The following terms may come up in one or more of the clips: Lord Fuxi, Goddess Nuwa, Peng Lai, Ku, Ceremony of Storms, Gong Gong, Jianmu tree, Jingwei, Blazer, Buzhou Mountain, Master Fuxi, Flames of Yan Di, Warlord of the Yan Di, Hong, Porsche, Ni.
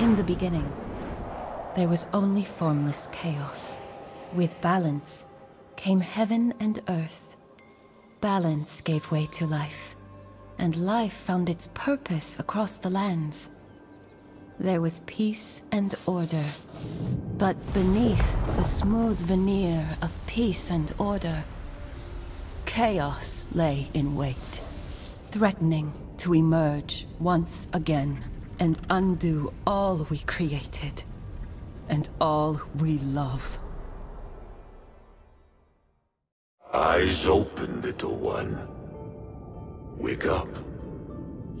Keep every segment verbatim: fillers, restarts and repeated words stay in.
In the beginning, there was only formless chaos. With balance came heaven and earth. Balance gave way to life, and life found its purpose across the lands. There was peace and order, but beneath the smooth veneer of peace and order, chaos lay in wait, threatening to emerge once again and undo all we created and all we love. Eyes open, little one. Wake up.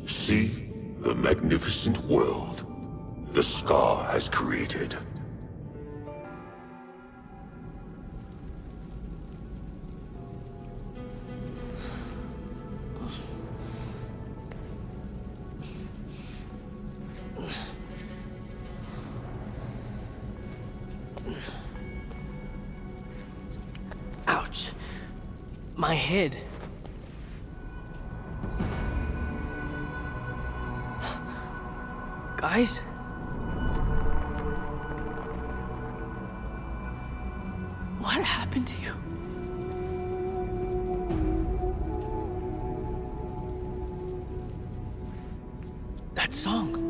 See the magnificent world the Scar has created. Ouch. My head. Guys? What happened to you? That song.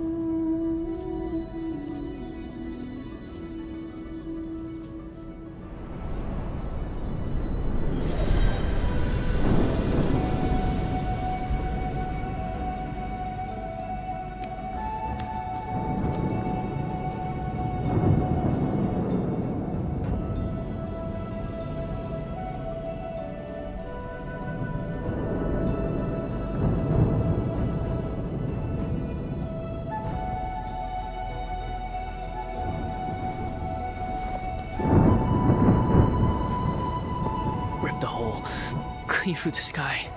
Through the sky.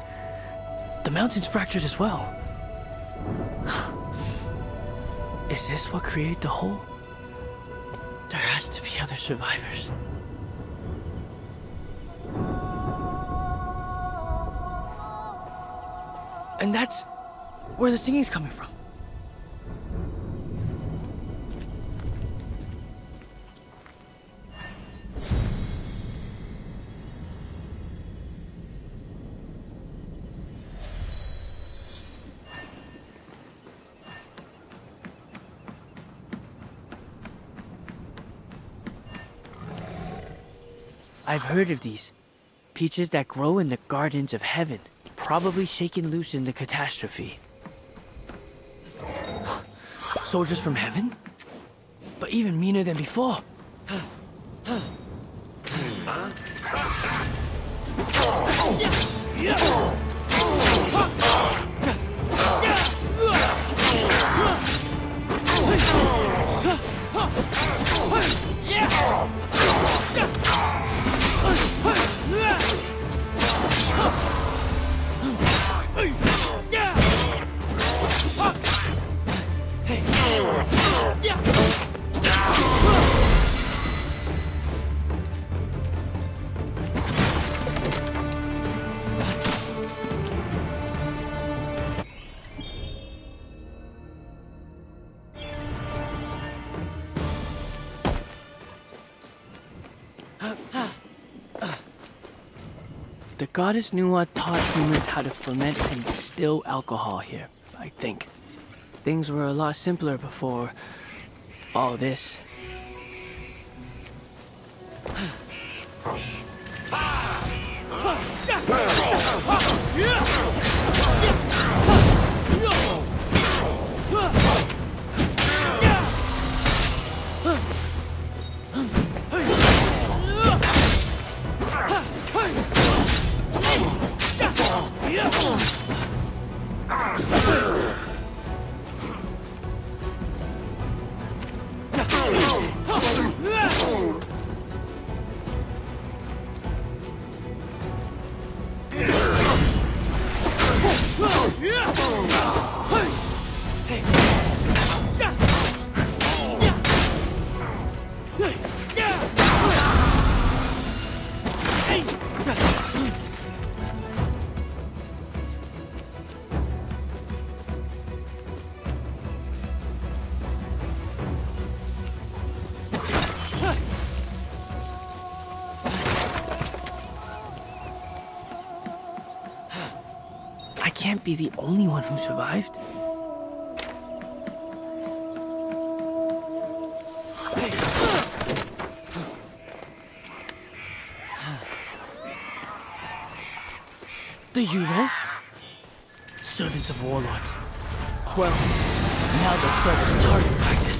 The mountains fractured as well. Is this what created the hole? There has to be other survivors. And that's where the singing's coming from. I've heard of these. Peaches that grow in the gardens of heaven, probably shaken loose in the catastrophe. Soldiers from heaven? But even meaner than before. Goddess Nuwa taught humans how to ferment and distill alcohol here, I think. Things were a lot simpler before all this. Ah! can't be the only one who survived. The Yuro? Servants of warlords. Well, now they serve as target practice.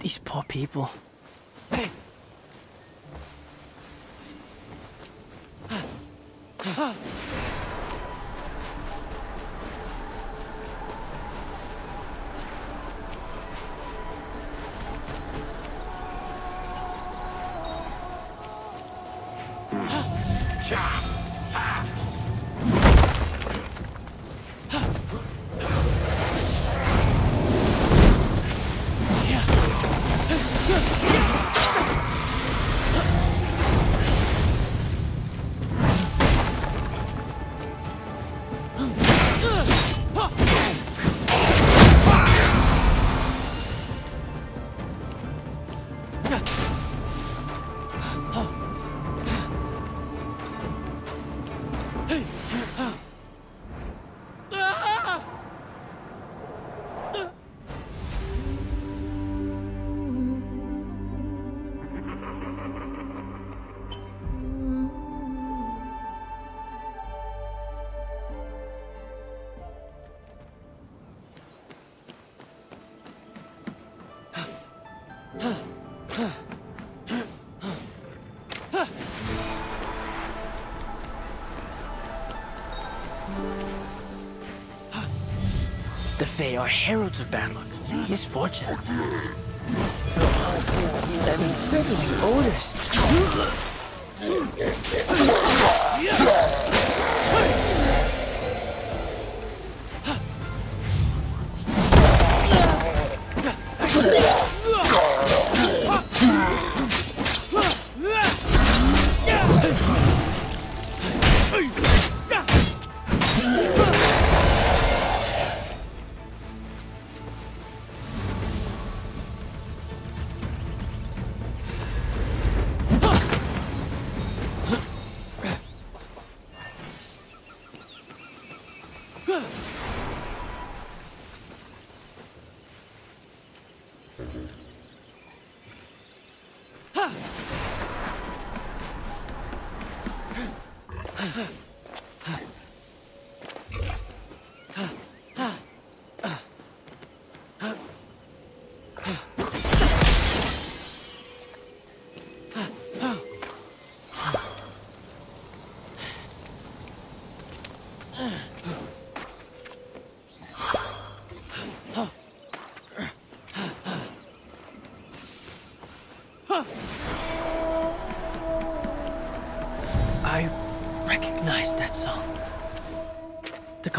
These poor people. Hey. They are heralds of bad luck, misfortune. That means sensing the odors. The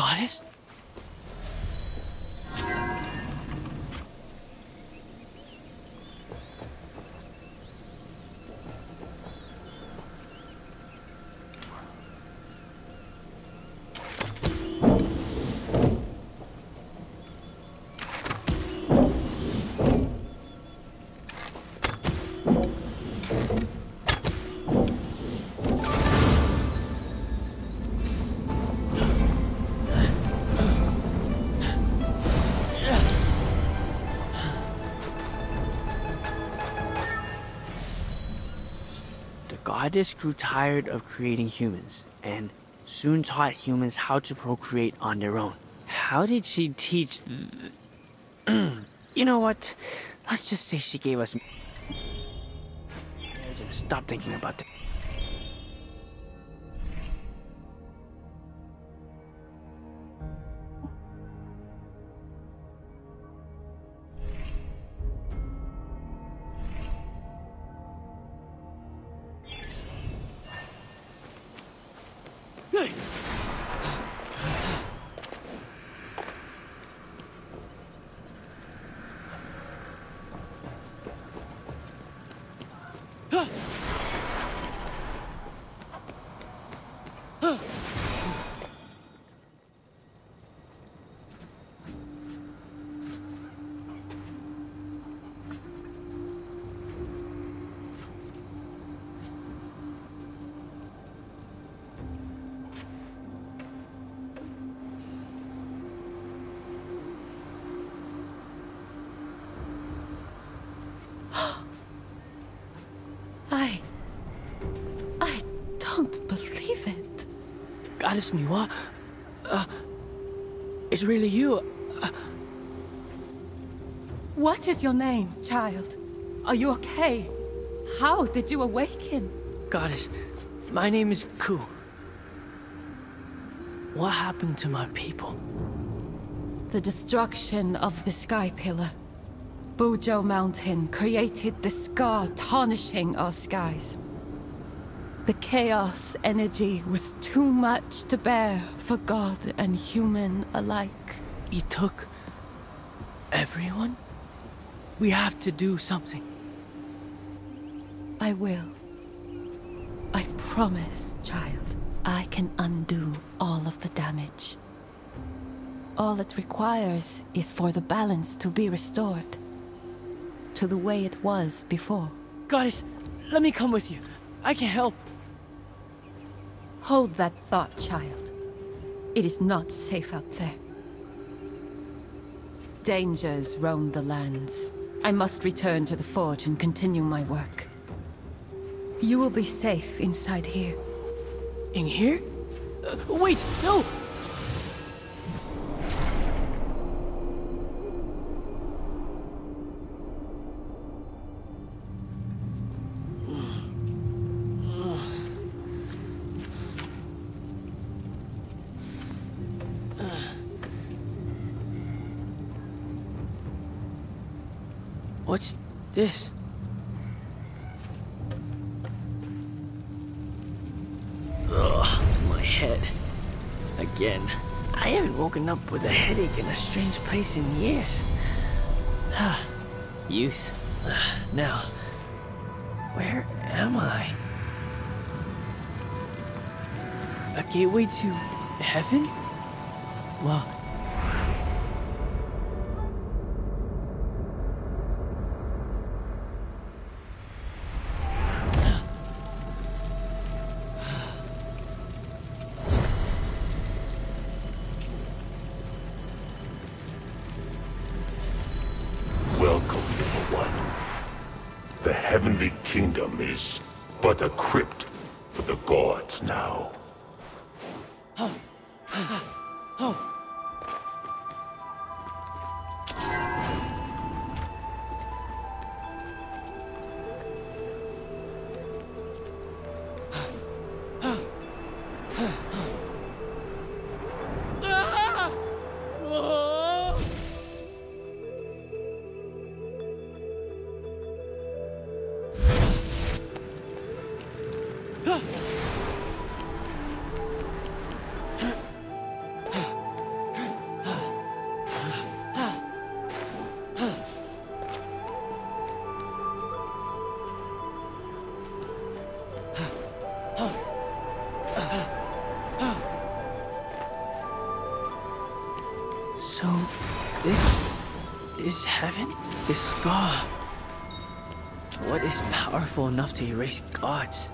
goddess grew tired of creating humans, and soon taught humans how to procreate on their own. How did she teach... You know what? Let's just say she gave us... Stop thinking about that. Goddess Nuwa, uh, it's really you. Uh... What is your name, child? Are you okay? How did you awaken? Goddess, my name is Ku. What happened to my people? The destruction of the Sky Pillar. Buzhou Mountain created the scar tarnishing our skies. The chaos energy was too much to bear for God and human alike. He took everyone? We have to do something. I will. I promise, child, I can undo all of the damage. All it requires is for the balance to be restored to the way it was before. Goddess, let me come with you. I can help. Hold that thought, child. It is not safe out there. Dangers roam the lands. I must return to the forge and continue my work. You will be safe inside here. In here? Uh, wait, no! What's this? Ugh, my head. Again. I haven't woken up with a headache in a strange place in years. Ah, youth. Uh, now, where am I? A gateway to heaven? Well, but a crypt for the gods now. Oh. Oh. God. What is powerful enough to erase gods?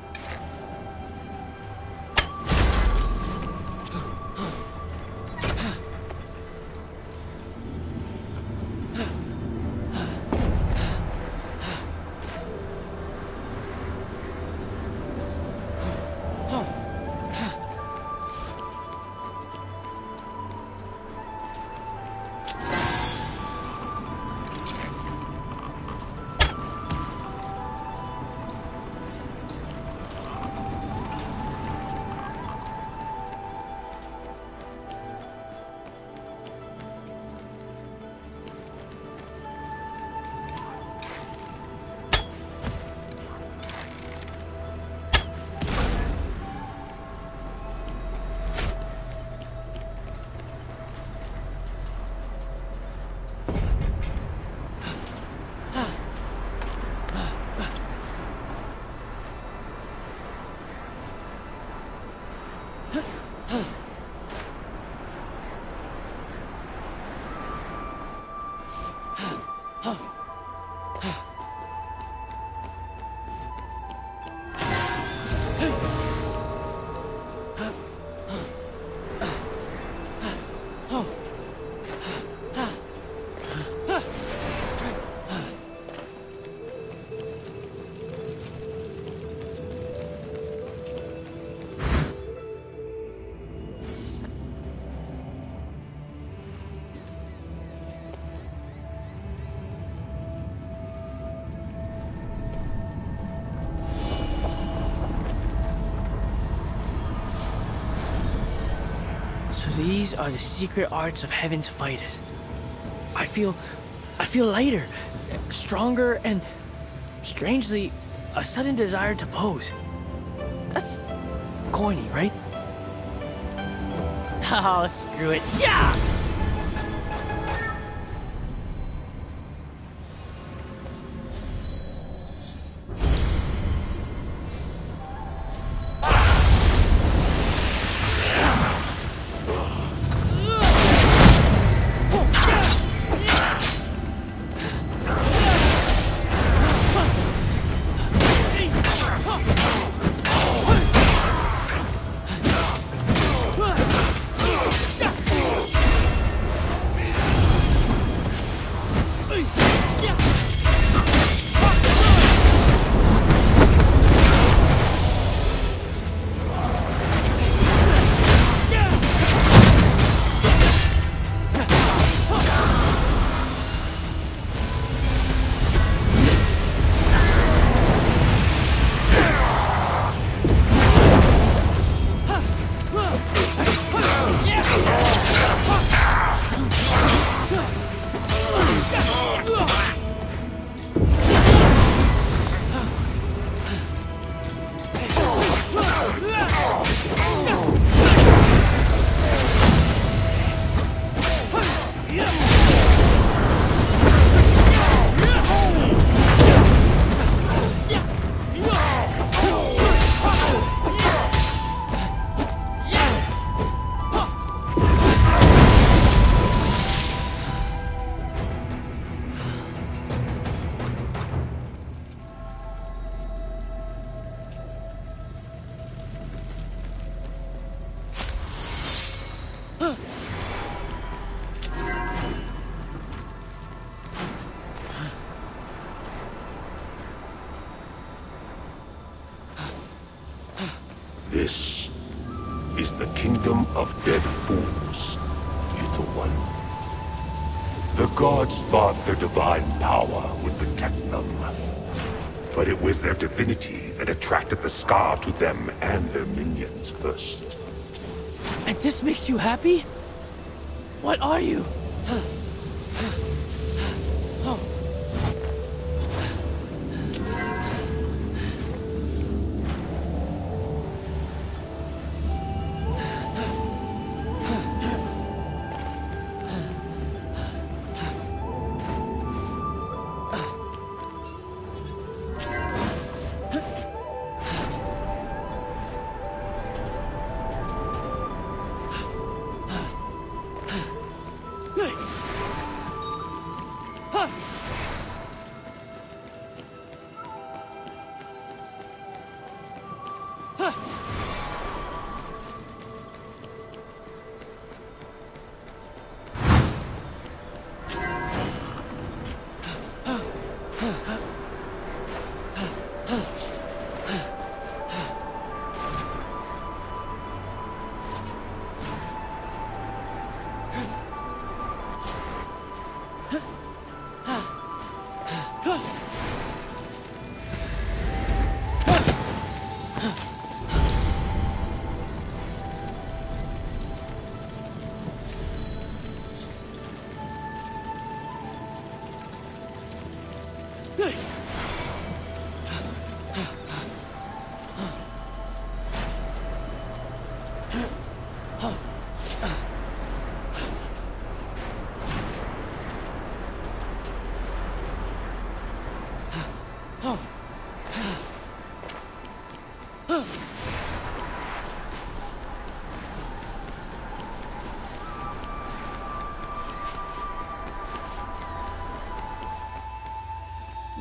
These are the secret arts of heaven's fighters. I feel, I feel lighter, stronger, and strangely, a sudden desire to pose. That's corny, right? Oh, screw it. Yeah! This is the kingdom of dead fools, little one. The gods thought their divine power would protect them, but it was their divinity that attracted the scar to them and their minions first. And this makes you happy? What are you?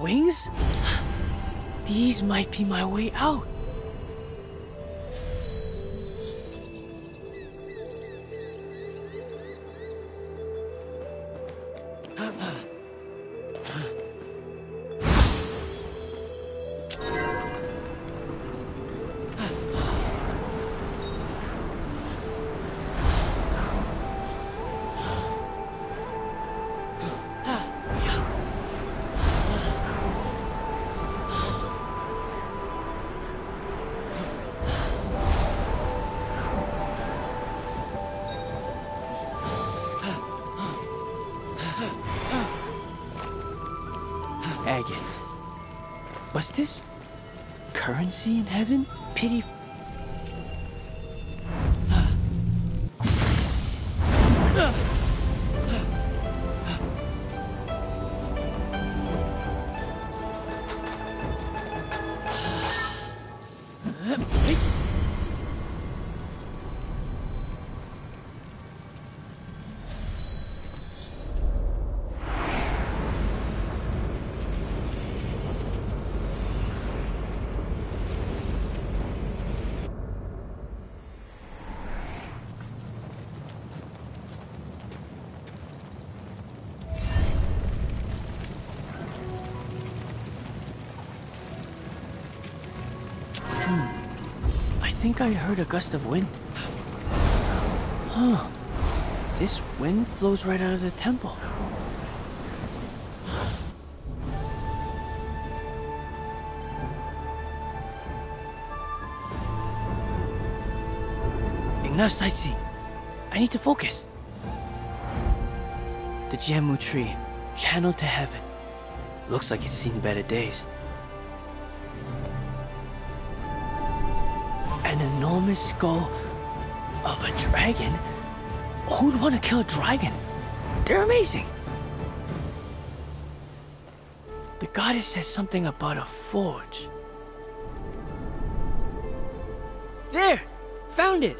Wings? These might be my way out. Was this currency in heaven? Pity. I think I heard a gust of wind. Huh. This wind flows right out of the temple. Enough sightseeing. I need to focus. The Jianmu tree, channeled to heaven. Looks like it's seen better days. Enormous skull of a dragon? Who'd want to kill a dragon? They're amazing! The goddess says something about a forge. There! Found it!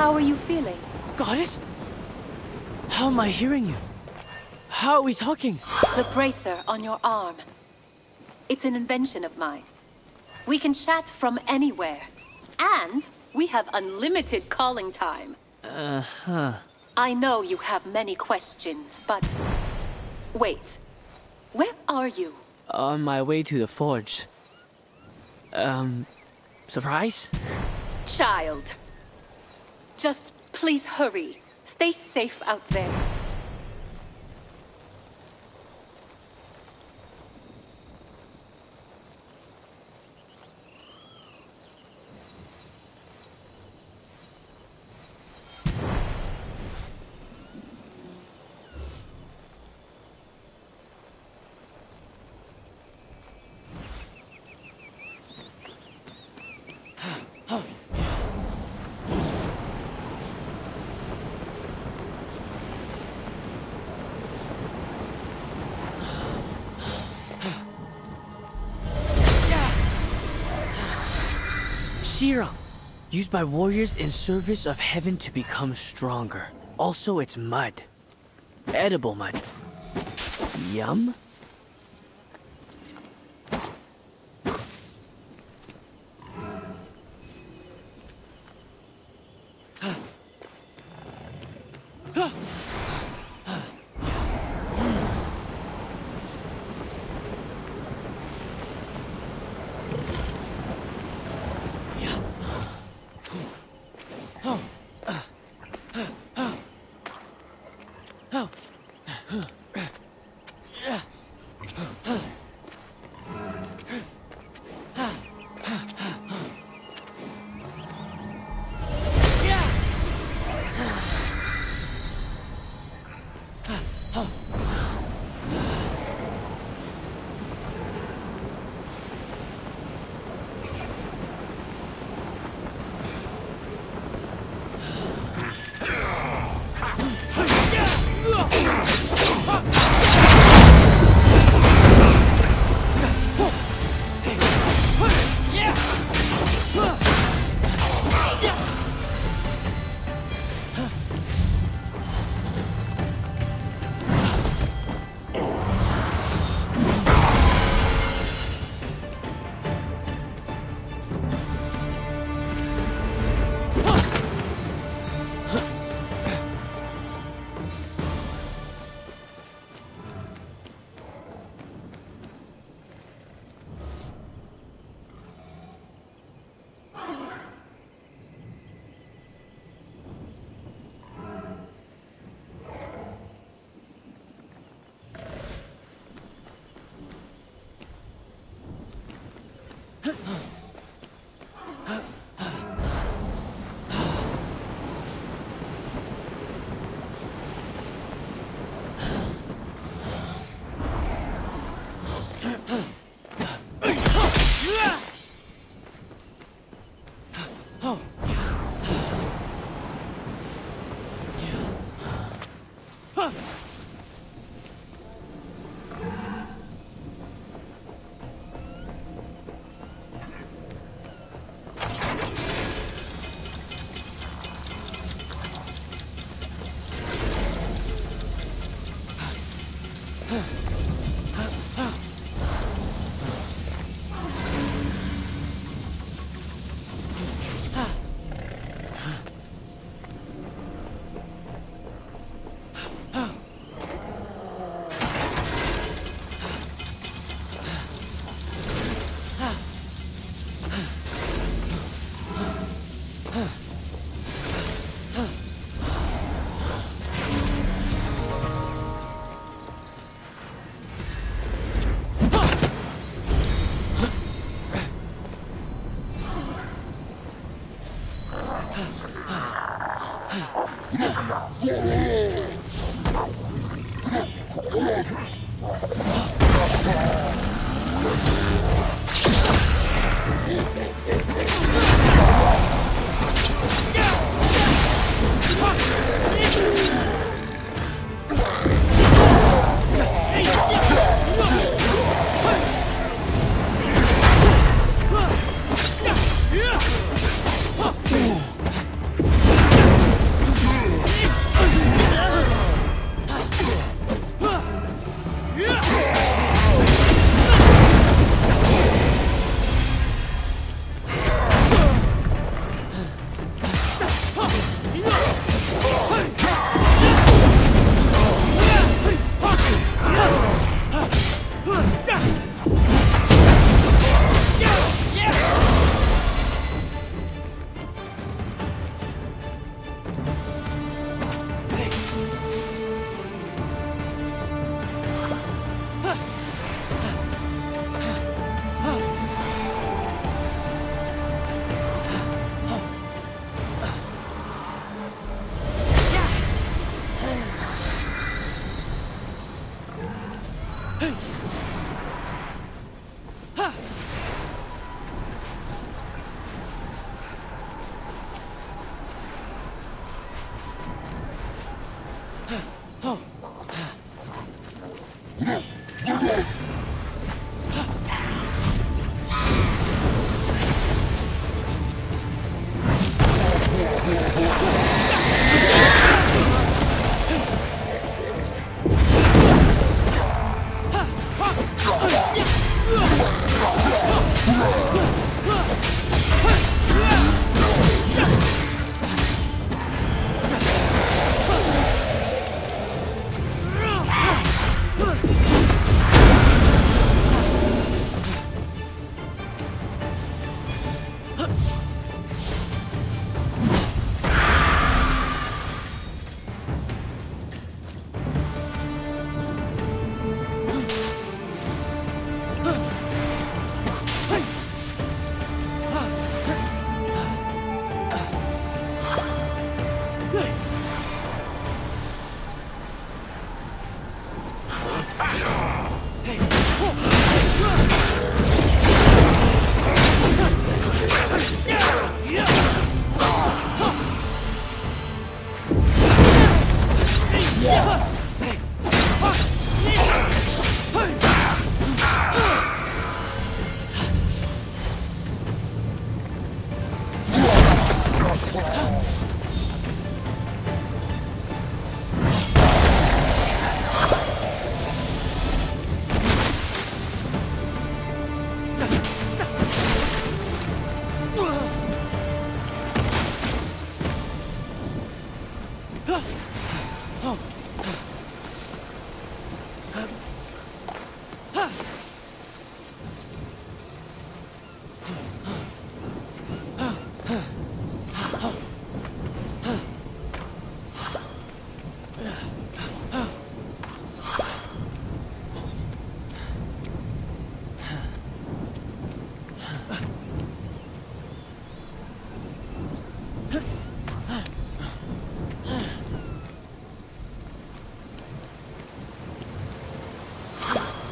How are you feeling? Goddess? How am I hearing you? How are we talking? The bracer on your arm. It's an invention of mine. We can chat from anywhere. And we have unlimited calling time. Uh-huh. I know you have many questions, but... Wait. Where are you? On my way to the forge. Um... Surprise? Child. Just please hurry. Stay safe out there. Serum, used by warriors in service of heaven to become stronger. Also, it's mud. Edible mud. Yum.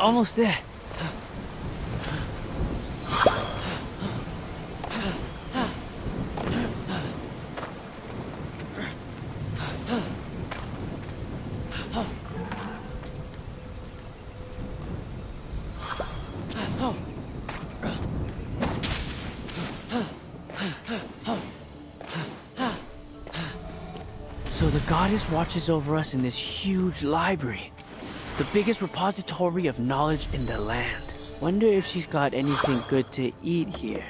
Almost there. So the goddess watches over us in this huge library. The biggest repository of knowledge in the land. Wonder if she's got anything good to eat here.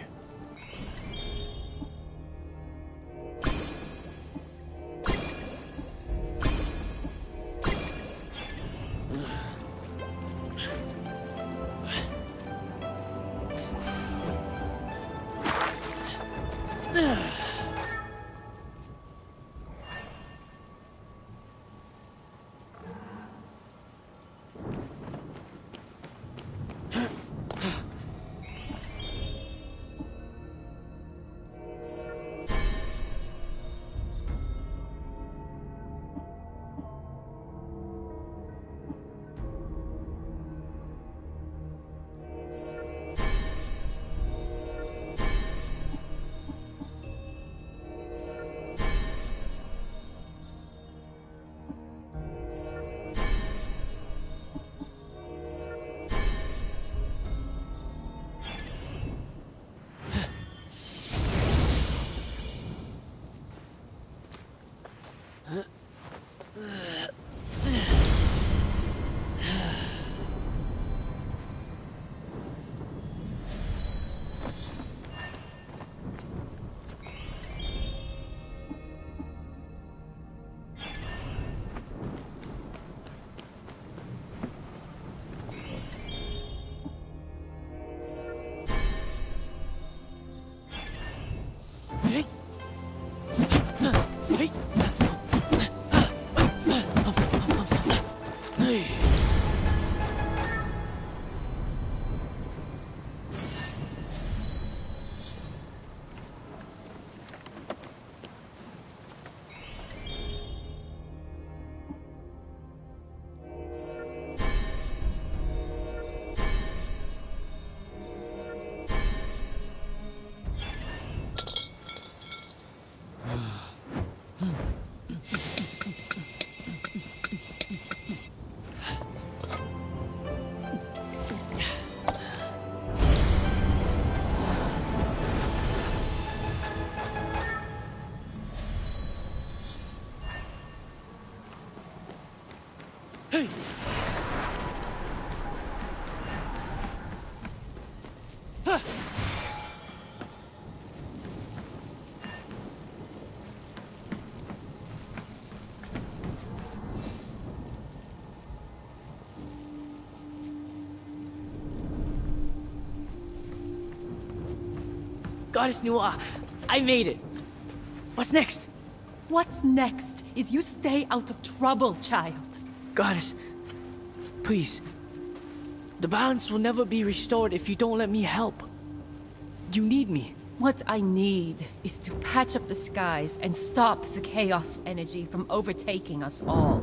Hey. Huh. Goddess Nuwa, I made it. What's next? What's next is you stay out of trouble, child. Goddess, please. The balance will never be restored if you don't let me help. You need me. What I need is to patch up the skies and stop the chaos energy from overtaking us all.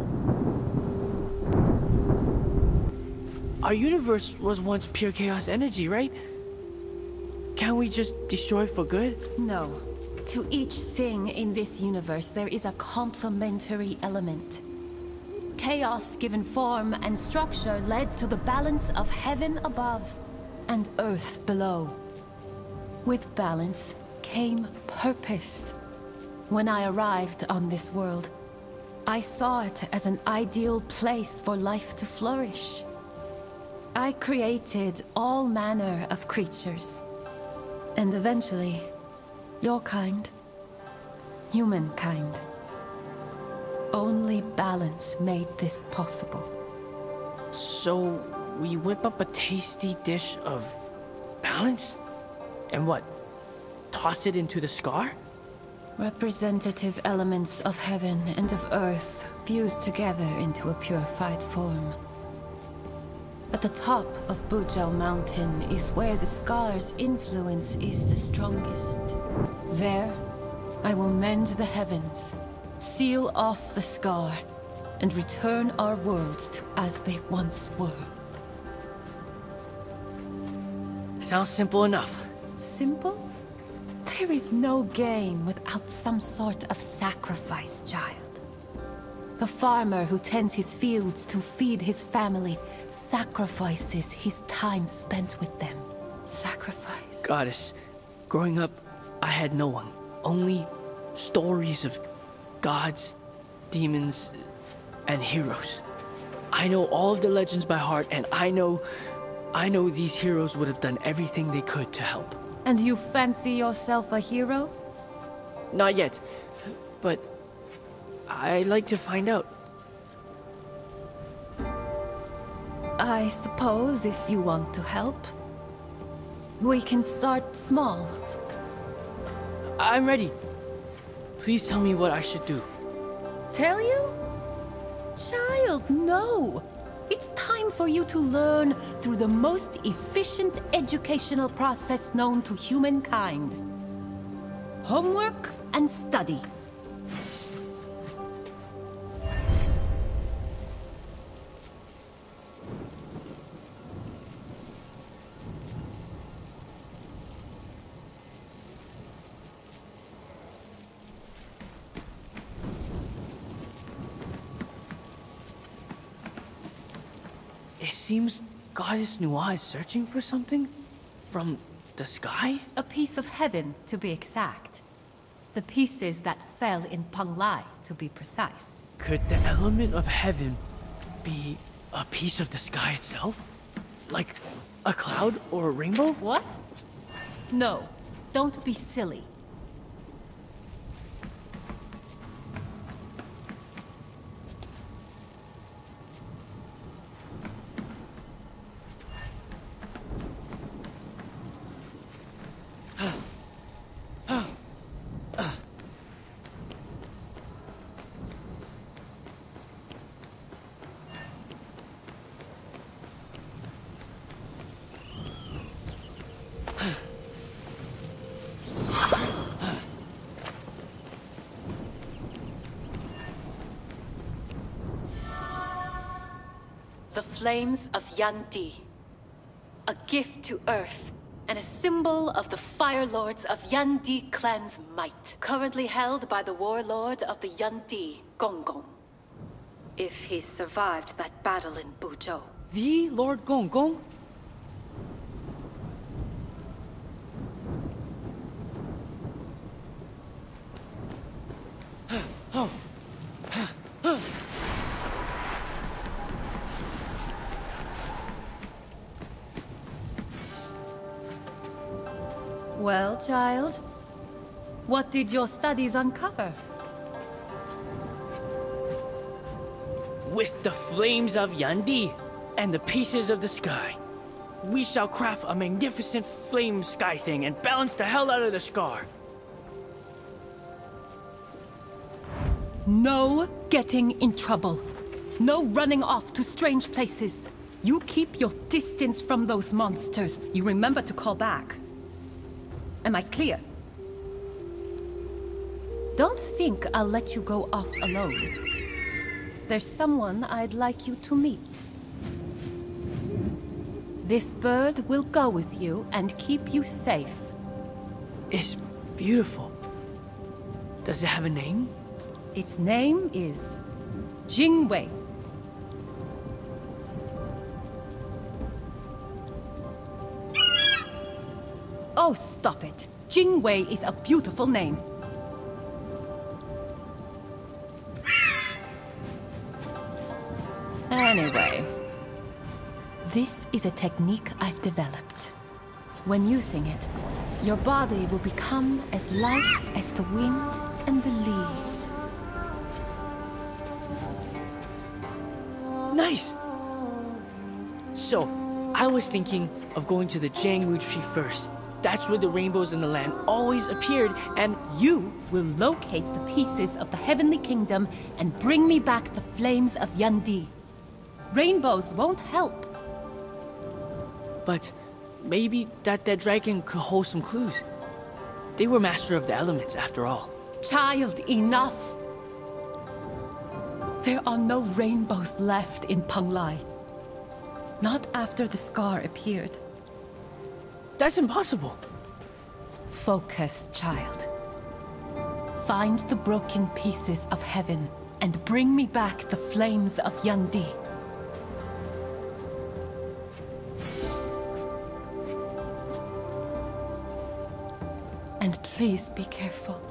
Our universe was once pure chaos energy, right? Can we just destroy for good? No. To each thing in this universe, there is a complementary element. Chaos given form and structure led to the balance of heaven above and earth below. With balance came purpose. When I arrived on this world, I saw it as an ideal place for life to flourish. I created all manner of creatures, and eventually, your kind, humankind. Only balance made this possible. So we whip up a tasty dish of balance? And what? Toss it into the scar? Representative elements of heaven and of earth fused together into a purified form. At the top of Buzhou Mountain is where the scar's influence is the strongest. There, I will mend the heavens, seal off the scar, and return our worlds to as they once were. Sounds simple enough. Simple? There is no gain without some sort of sacrifice, child. The farmer who tends his fields to feed his family sacrifices his time spent with them. Sacrifice. Goddess, growing up, I had no one. Only stories of gods, demons, and heroes. I know all of the legends by heart, and I know... I know these heroes would have done everything they could to help. And you fancy yourself a hero? Not yet, but... I'd like to find out. I suppose if you want to help, we can start small. I'm ready. Please tell me what I should do. Tell you? Child, no! It's time for you to learn through the most efficient educational process known to humankind. Homework and study. Seems Goddess Nuwa is searching for something? From the sky? A piece of heaven, to be exact. The pieces that fell in Peng Lai, to be precise. Could the element of heaven be a piece of the sky itself? Like a cloud or a rainbow? What? No, don't be silly. Flames of Yan Di, a gift to Earth, and a symbol of the Fire Lords of Yan Di clan's might, currently held by the Warlord of the Yan Di, Gong Gong. If he survived that battle in Buzhou. The Lord Gong Gong? Oh. Well, child, what did your studies uncover? With the flames of Yan Di and the pieces of the sky, we shall craft a magnificent flame sky thing and balance the hell out of the scar. No getting in trouble. No running off to strange places. You keep your distance from those monsters. You remember to call back. Am I clear? Don't think I'll let you go off alone. There's someone I'd like you to meet. This bird will go with you and keep you safe. It's beautiful. Does it have a name? Its name is Jingwei. Oh, stop it. Jingwei is a beautiful name. Anyway. This is a technique I've developed. When using it, your body will become as light as the wind and the leaves. Nice! So, I was thinking of going to the Jianmu tree first. That's where the rainbows in the land always appeared, and you will locate the pieces of the Heavenly Kingdom and bring me back the flames of Yan Di. Rainbows won't help. But maybe that dead dragon could hold some clues. They were master of the elements after all. Child, enough! There are no rainbows left in Peng Lai. Not after the scar appeared. That's impossible. Focus, child. Find the broken pieces of heaven and bring me back the flames of Yan Di. And please be careful.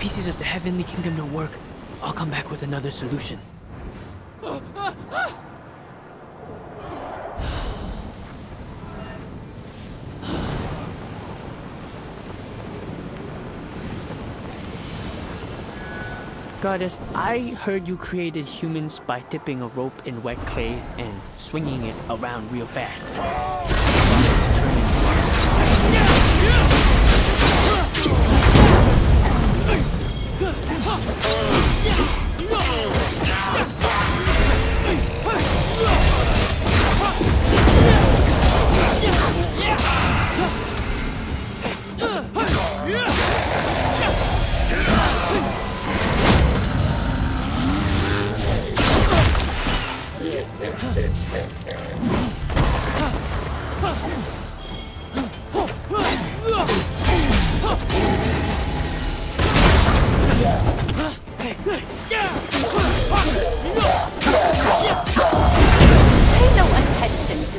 Pieces of the Heavenly Kingdom don't work. I'll come back with another solution. Goddess, I heard you created humans by dipping a rope in wet clay and swinging it around real fast. Oh!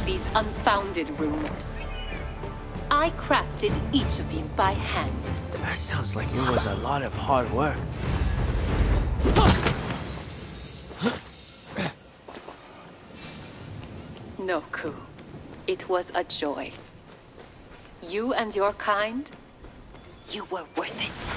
these unfounded rumors. I crafted each of you by hand. That sounds like it was a lot of hard work. No, Ku. It was a joy. You and your kind, you were worth it.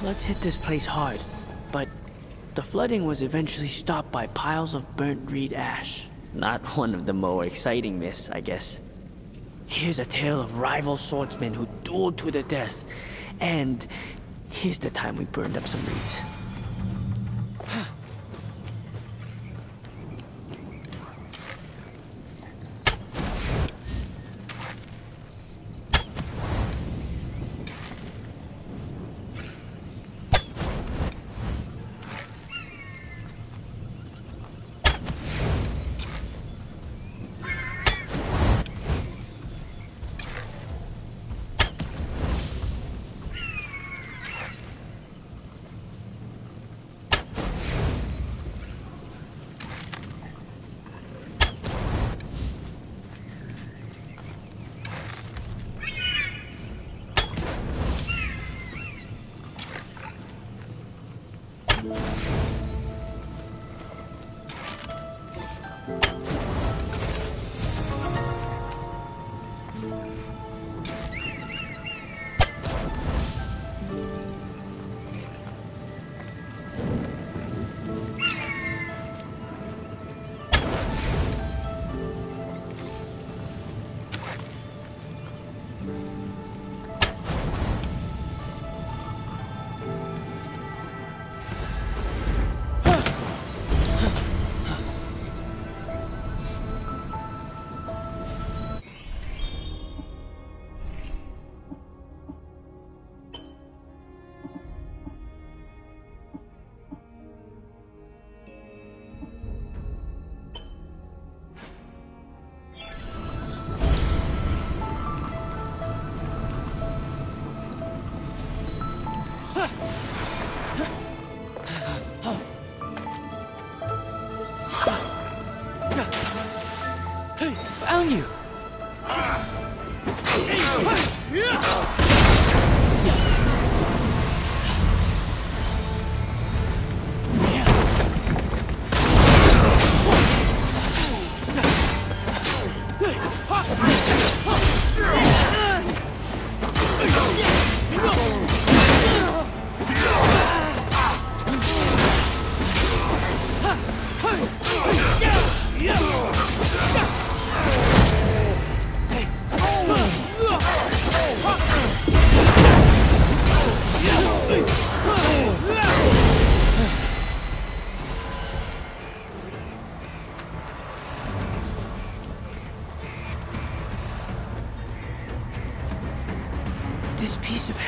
Floods hit this place hard, but the flooding was eventually stopped by piles of burnt reed ash. Not one of the more exciting myths, I guess. Here's a tale of rival swordsmen who dueled to the death, and here's the time we burned up some reeds.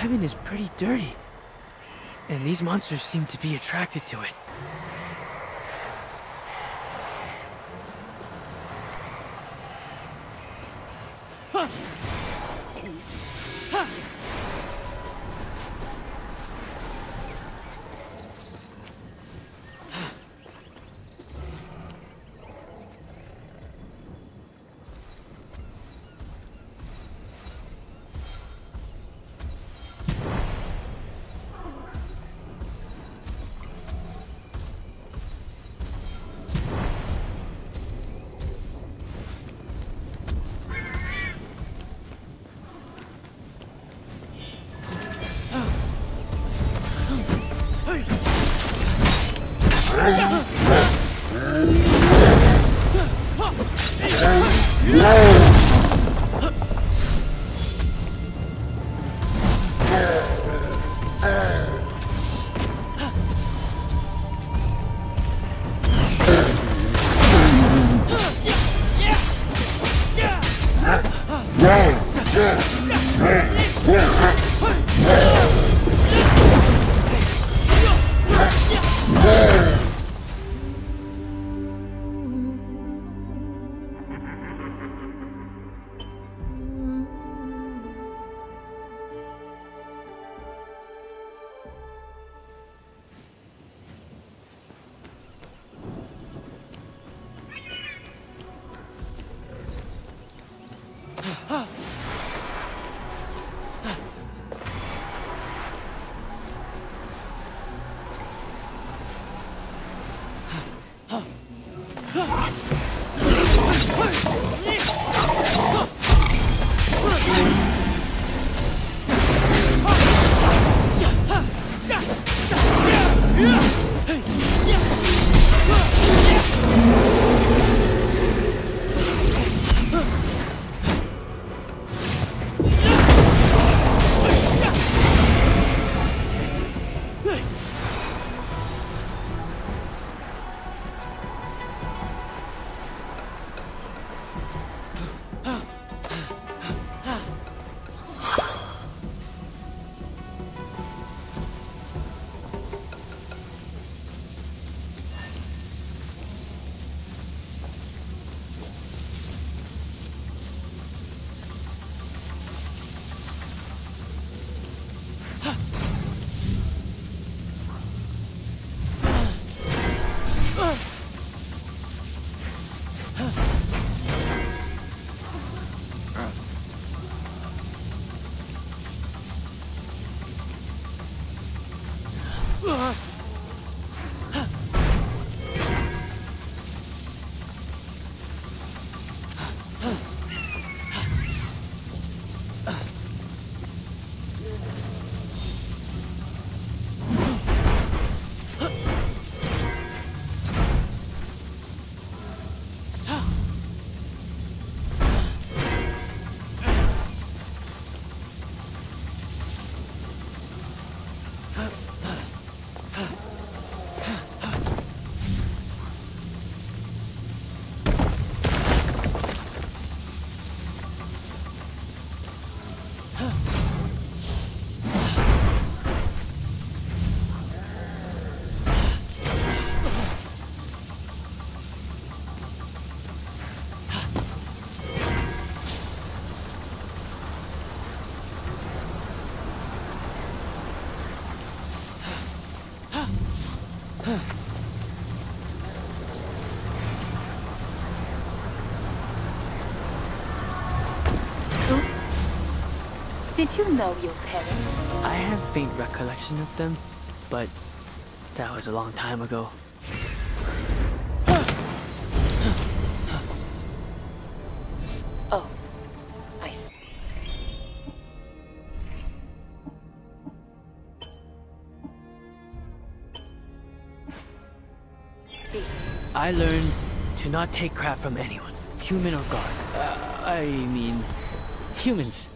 heaven is pretty dirty, and these monsters seem to be attracted to it. Did you know your parents? I have faint recollection of them, but that was a long time ago. I learned to not take crap from anyone, human or god. Uh, I mean, humans.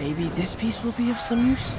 Maybe this piece will be of some use?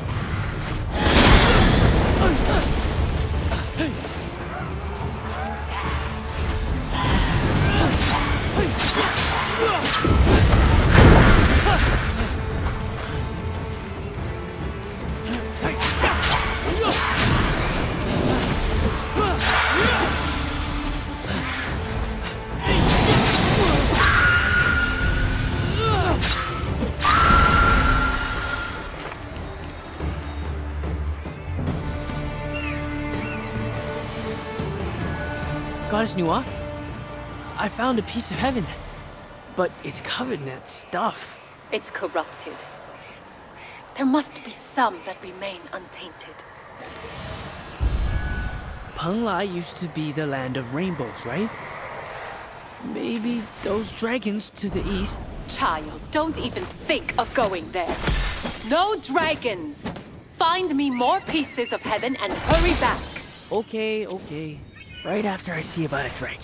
Goddess Nuwa, I found a piece of heaven, but it's covered in that stuff. It's corrupted. There must be some that remain untainted. Peng Lai used to be the land of rainbows, right? Maybe those dragons to the east... Child, don't even think of going there. No dragons! Find me more pieces of heaven and hurry back. Okay, okay. Right after I see about a dragon.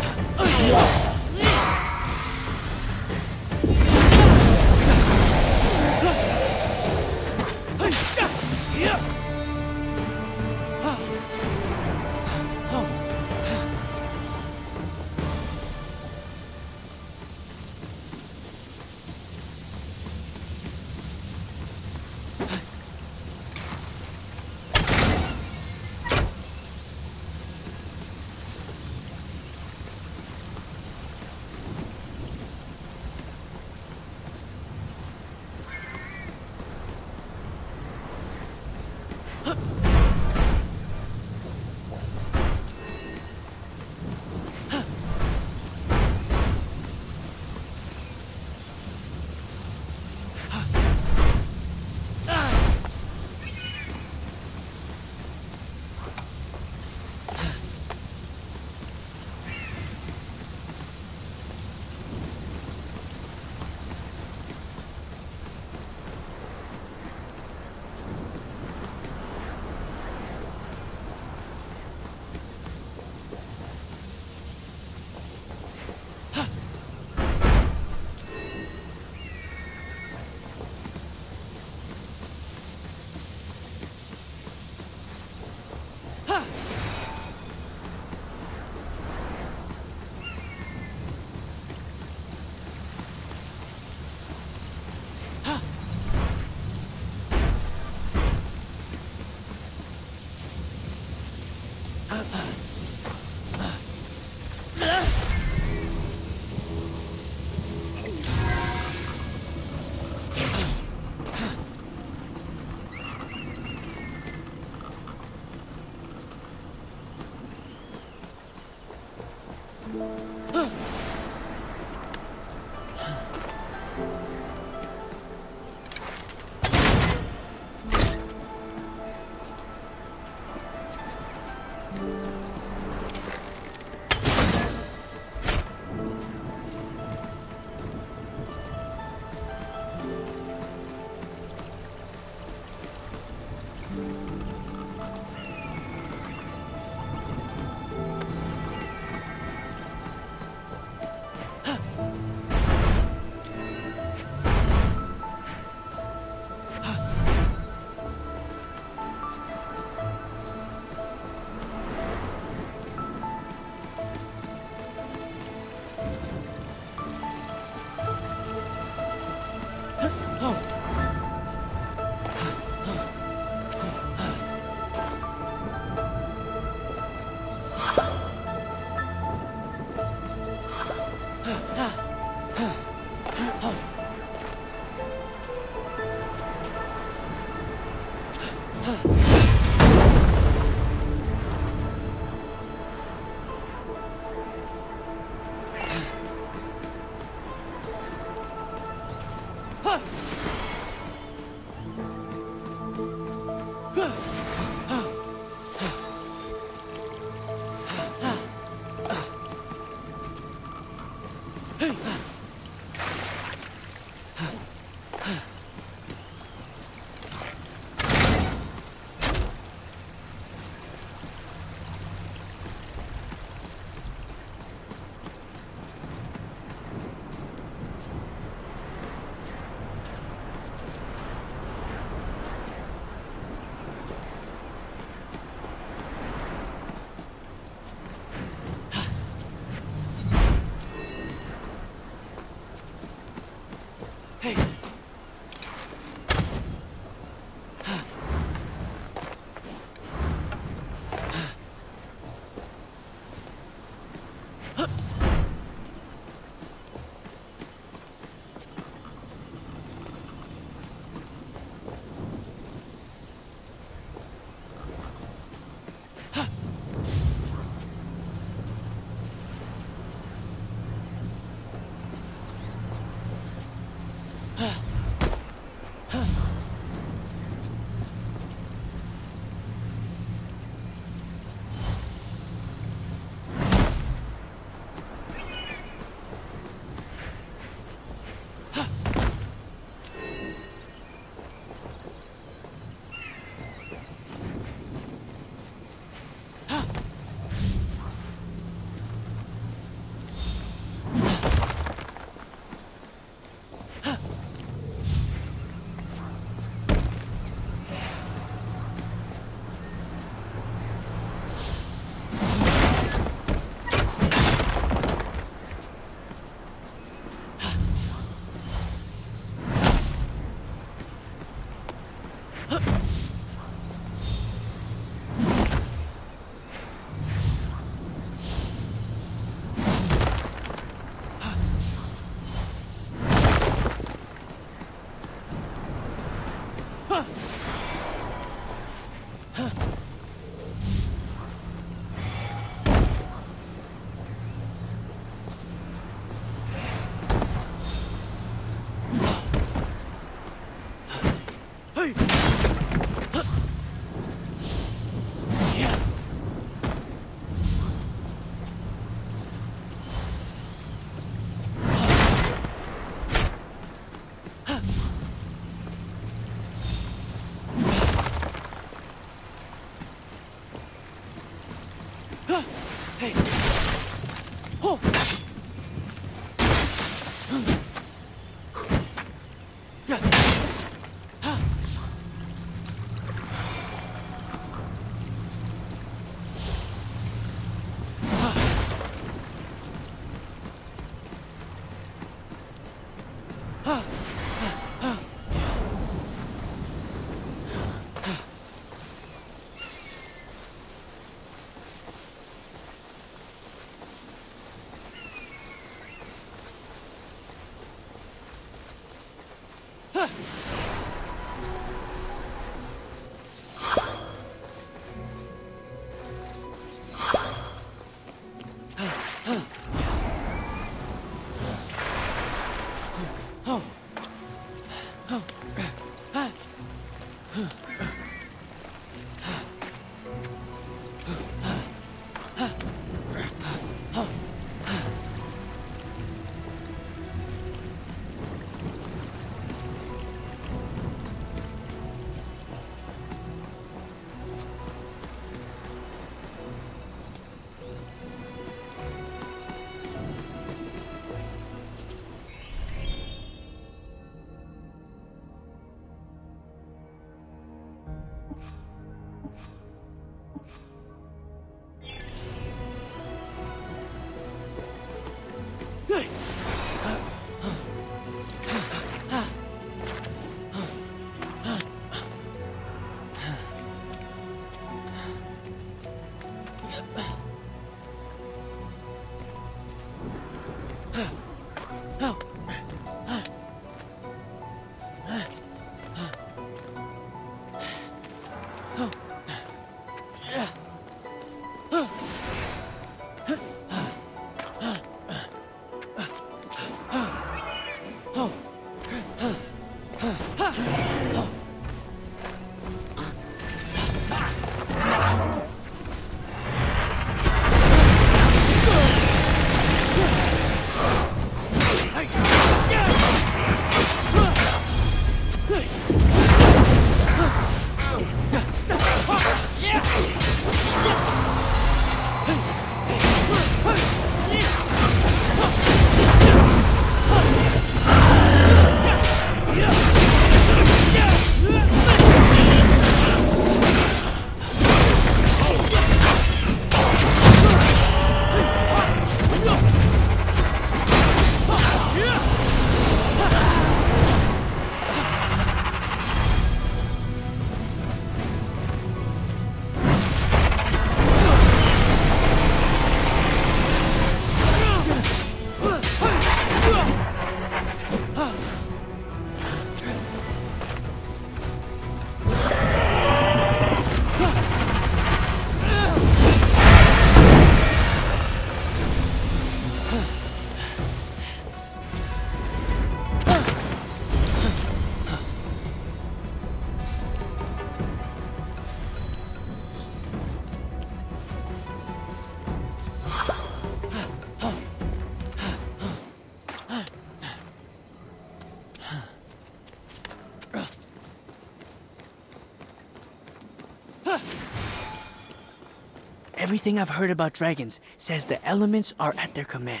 Everything I've heard about dragons says the elements are at their command.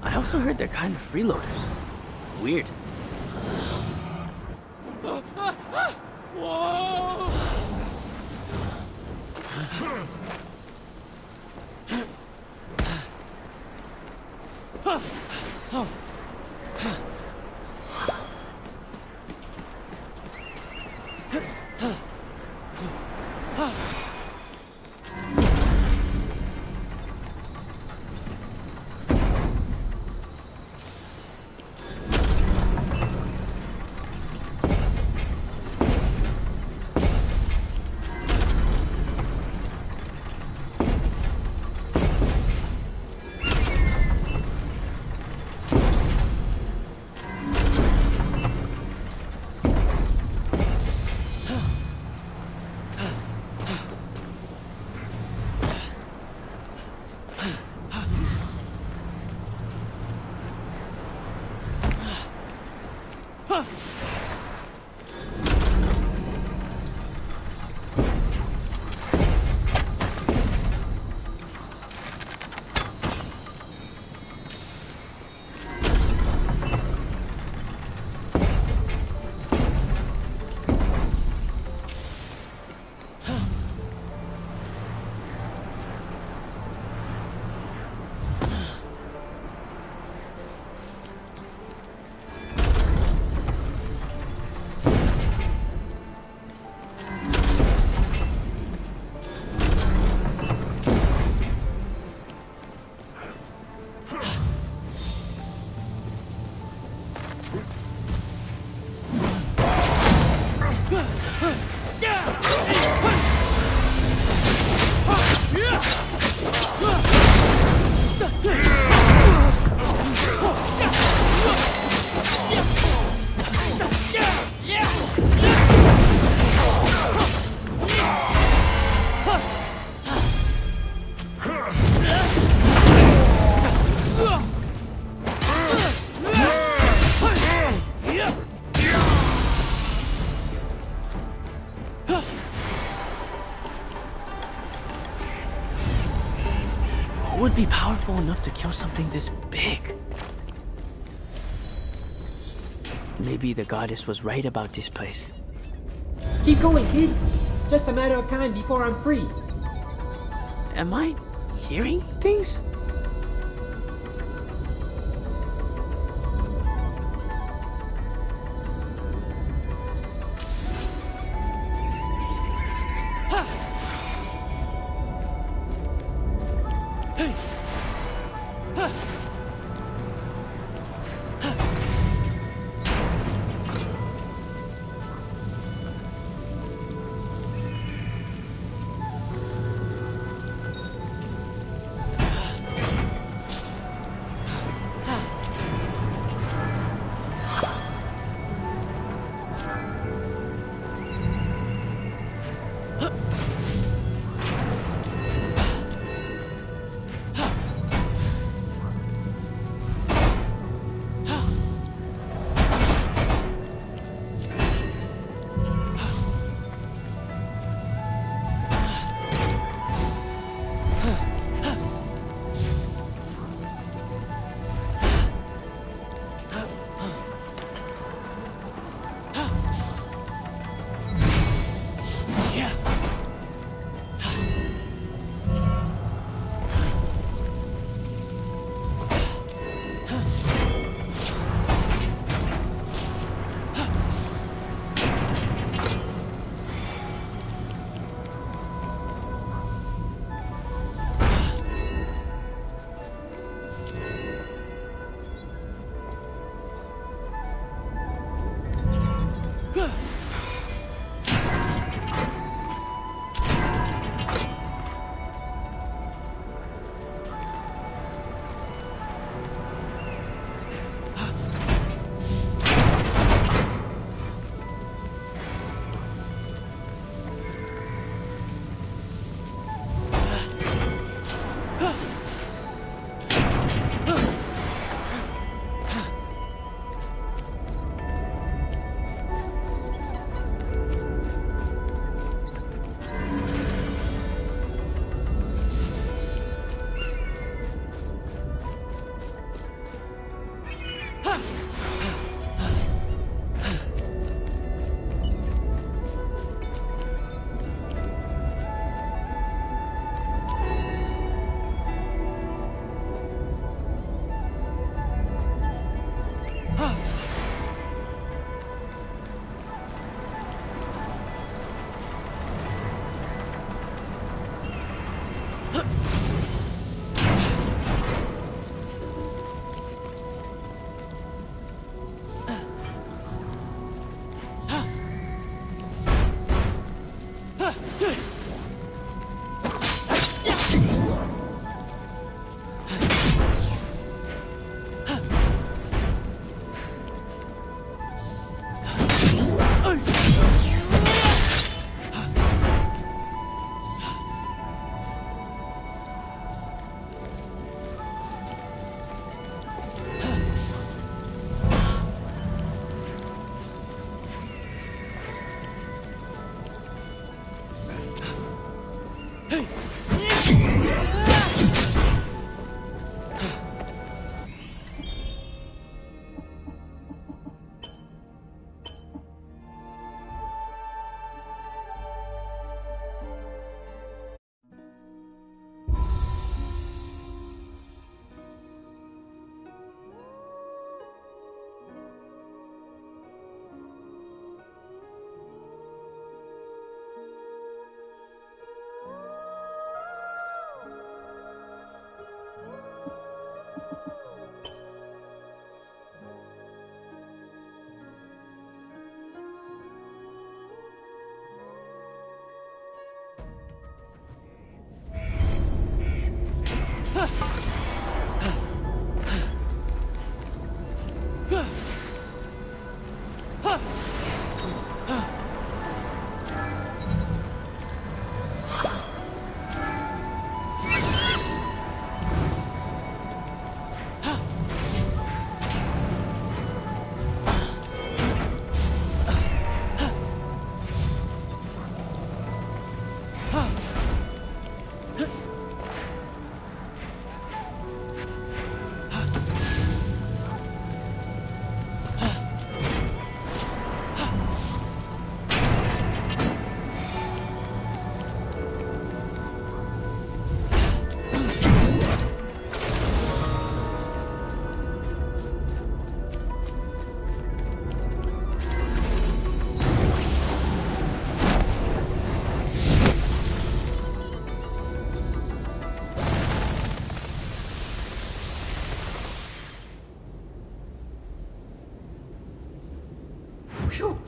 I also heard they're kind of freeloaders. Weird. Be powerful enough to kill something this big. Maybe the goddess was right about this place. Keep going, kid. Just a matter of time before I'm free. Am I hearing things?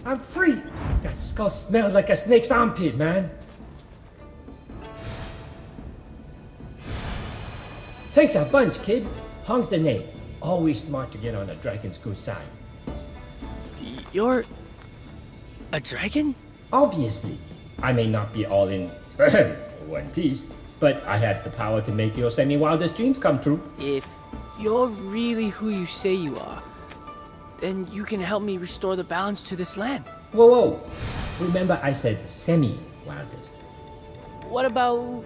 I'm free! That skull smelled like a snake's armpit, man. Thanks a bunch, kid. Hong's the name. Always smart to get on a dragon's good side. You're... a dragon? Obviously. I may not be all in one piece, but I had the power to make your semi-wildest dreams come true. If you're really who you say you are, then you can help me restore the balance to this land. Whoa, whoa. Remember I said semi-wildest. What about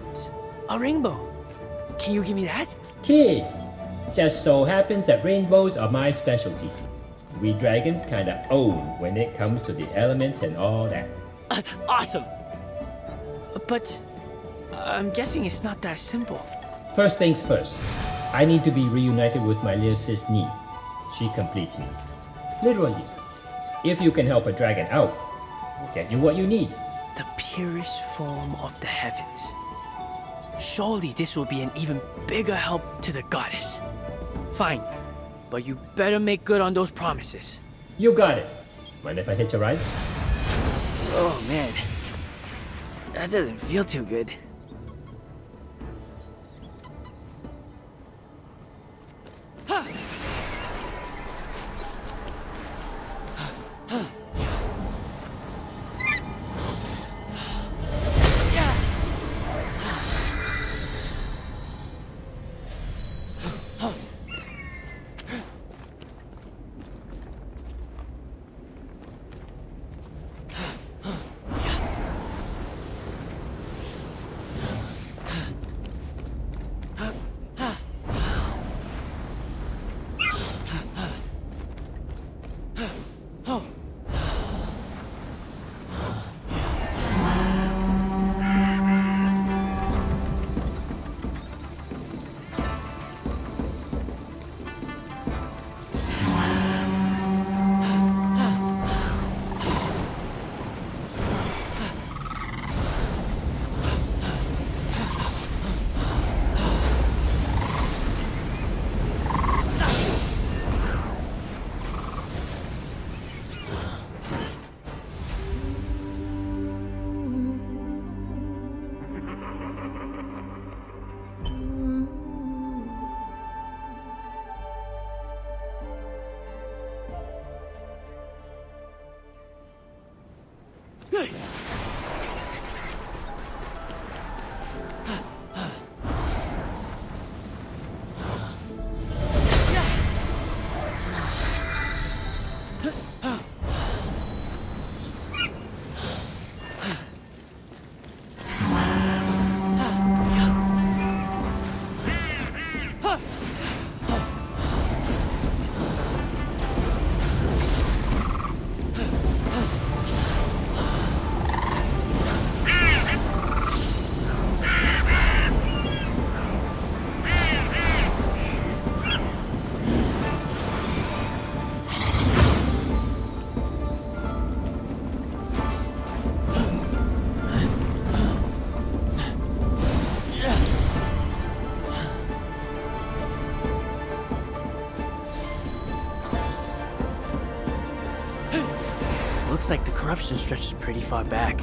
a rainbow? Can you give me that? Kid, just so happens that rainbows are my specialty. We dragons kinda own when it comes to the elements and all that. Uh, awesome! But I'm guessing it's not that simple. First things first, I need to be reunited with my little sis Ni. She completes me. Literally. If you can help a dragon out, we'll get you what you need. The purest form of the heavens. Surely this will be an even bigger help to the goddess. Fine, but you better make good on those promises. You got it. Mind if I hitch a ride? Oh man, that doesn't feel too good. Like the corruption stretches pretty far back.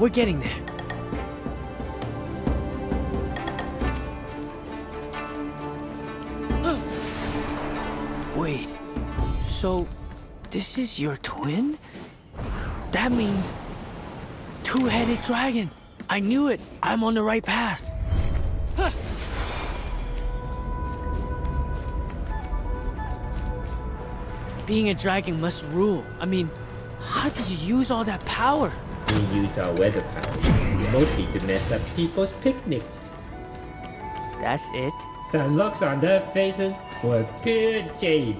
We're getting there. Wait, so this is your twin? That means two-headed dragon. I knew it. I'm on the right path. Being a dragon must rule. I mean, how did you use all that power? We used our weather powers, mostly to mess up people's picnics. That's it? The looks on their faces were pure jade.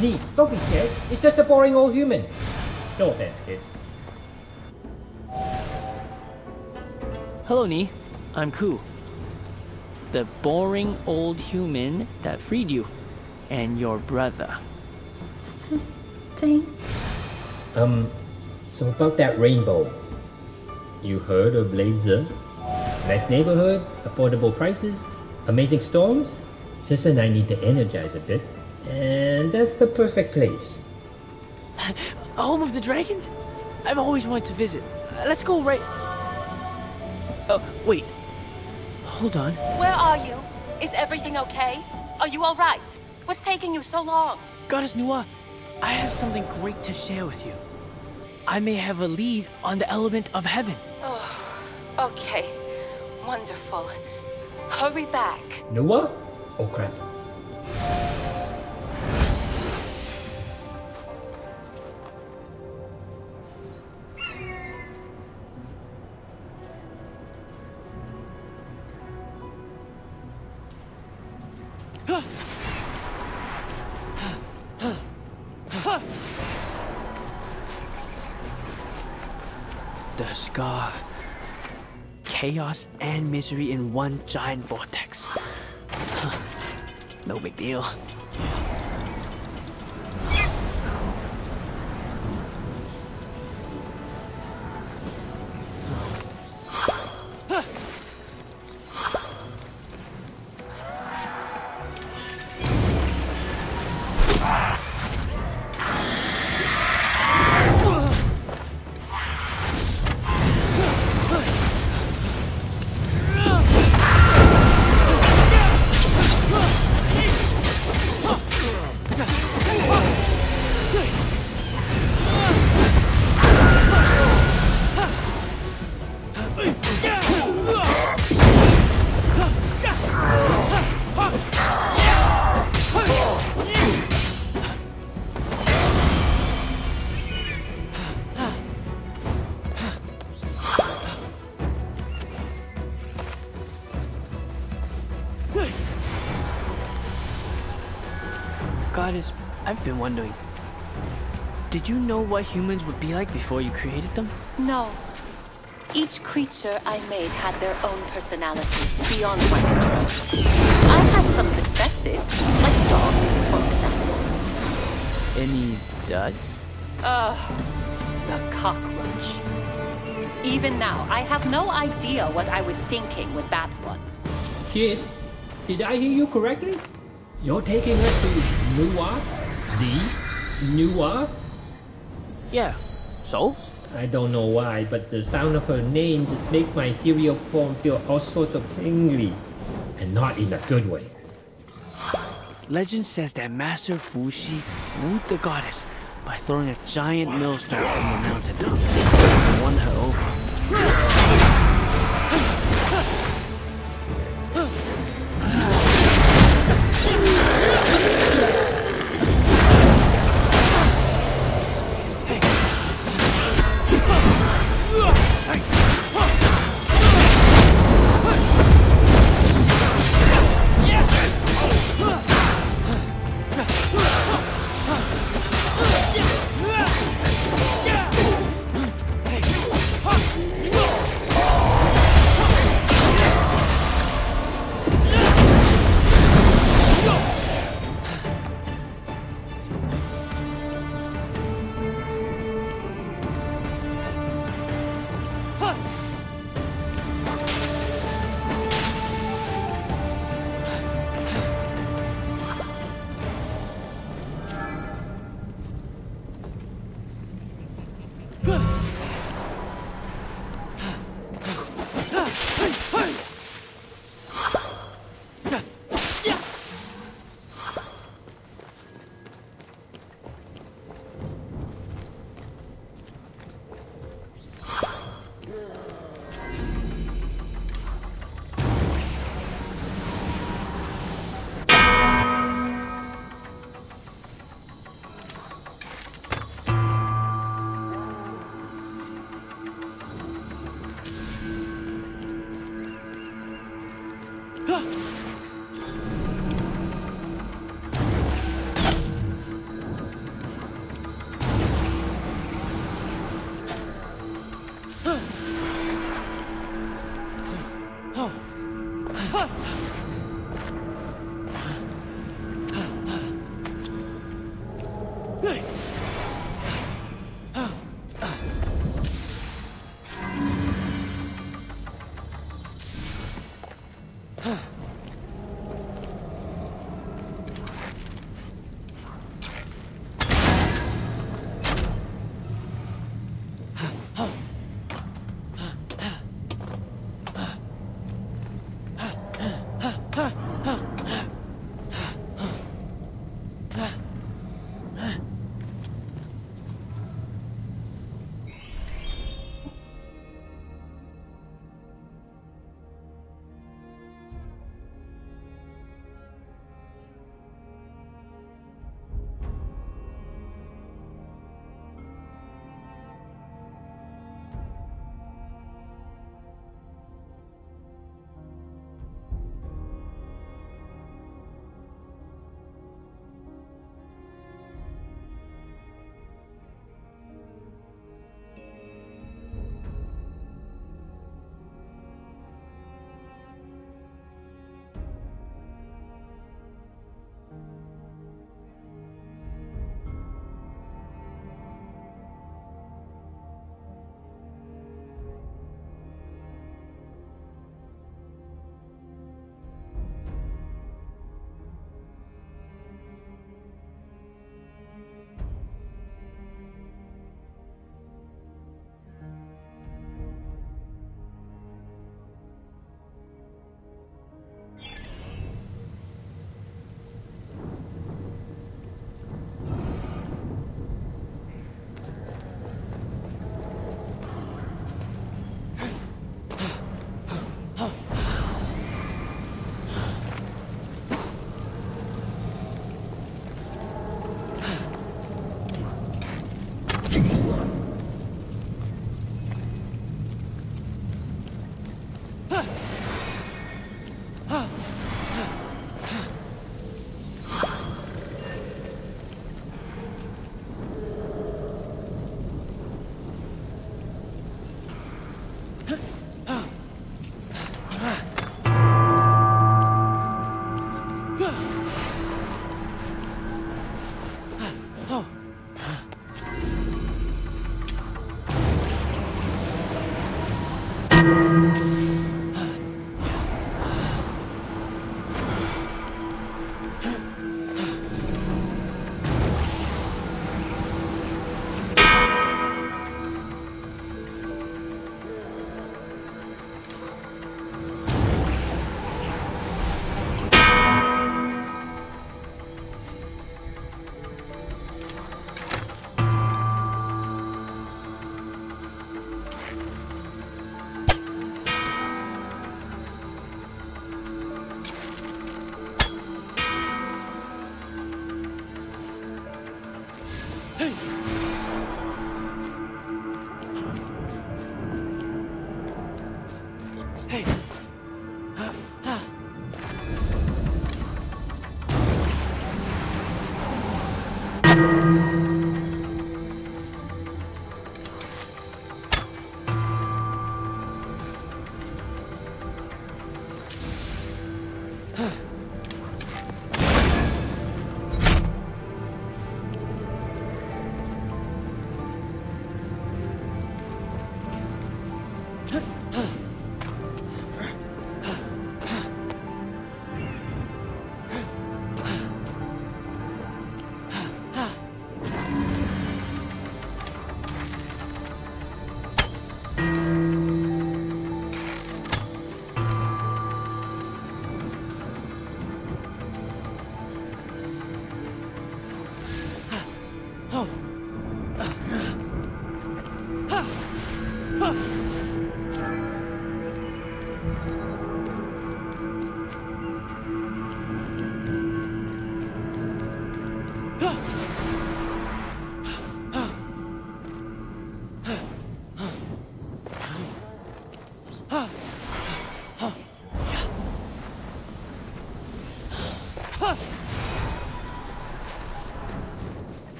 Ni, don't be scared. It's just a boring old human. No offense, kid. Hello, Ni. I'm Ku. The boring old human that freed you. And your brother. Thanks. Um, so about that rainbow. You heard of Blazer? Nice neighborhood, affordable prices, amazing storms. Sis and I need to energize a bit. And that's the perfect place. A home of the dragons? I've always wanted to visit. Uh, let's go right... Oh, wait. Hold on. Where are you? Is everything okay? Are you alright? What's taking you so long? Goddess Nuwa, I have something great to share with you. I may have a lead on the element of heaven. Oh, okay. Wonderful. Hurry back. Nuwa? Oh crap. The scar. Chaos and misery in one giant vortex. Huh. No big deal. Goddess, I've been wondering, did you know what humans would be like before you created them? No. Each creature I made had their own personality beyond my own. I had some successes, like dogs, for example. Any duds? Ugh, the cockroach. Even now, I have no idea what I was thinking with that one. Kid, Did I hear you correctly? You're taking us to Nuwa? The Nuwa? Yeah, so? I don't know why, but the sound of her name just makes my ethereal form feel all sorts of tingly, and not in a good way. Legend says that Master Fuxi wooed the goddess by throwing a giant millstone from the mountaintop and won her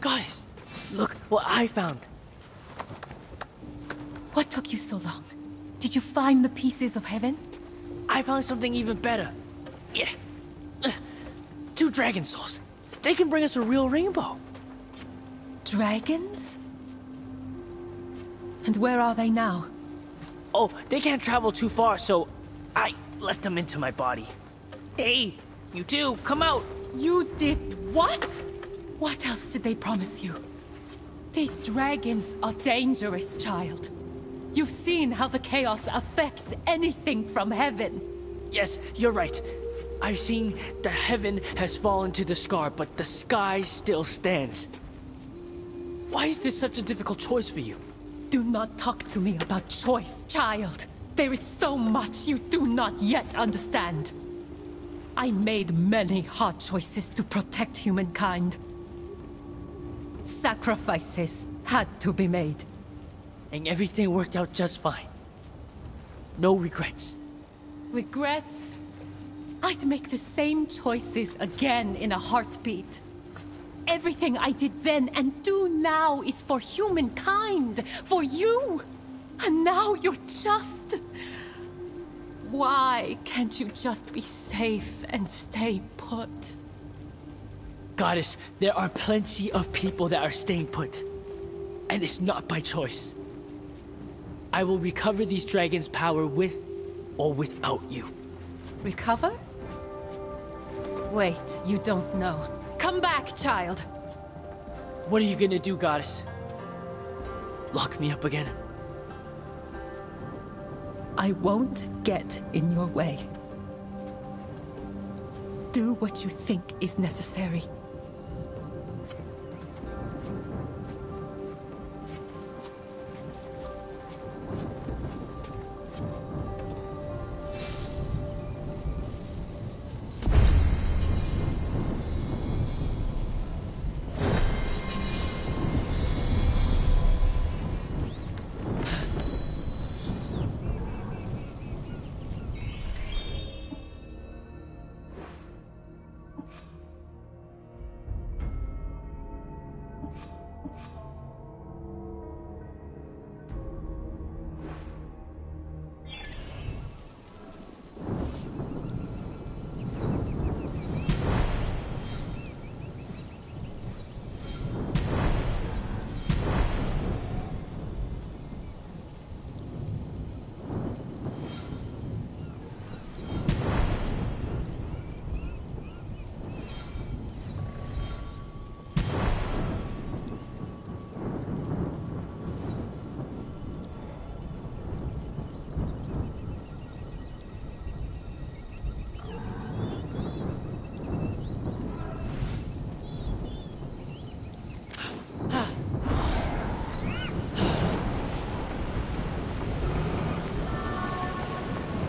Goddess, look what I found. What took you so long? Did you find the pieces of heaven? I found something even better. Yeah. Two dragon souls. They can bring us a real rainbow. Dragons? And where are they now? Oh, they can't travel too far, so I let them into my body. Hey, you two, come out. You did what? What else did they promise you? These dragons are dangerous, child. You've seen how the chaos affects anything from heaven. Yes, you're right. I've seen that heaven has fallen to the scar, but the sky still stands. Why is this such a difficult choice for you? Do not talk to me about choice, child. There is so much you do not yet understand. I made many hard choices to protect humankind. Sacrifices had to be made. And everything worked out just fine. No regrets. Regrets? I'd make the same choices again in a heartbeat. Everything I did then and do now is for humankind, for you. And now you're just... Why can't you just be safe and stay put? Goddess, there are plenty of people that are staying put, and it's not by choice. I will recover these dragons' power with or without you. Recover? Wait, you don't know. Come back, child! What are you gonna do, Goddess? Lock me up again? I won't get in your way. Do what you think is necessary.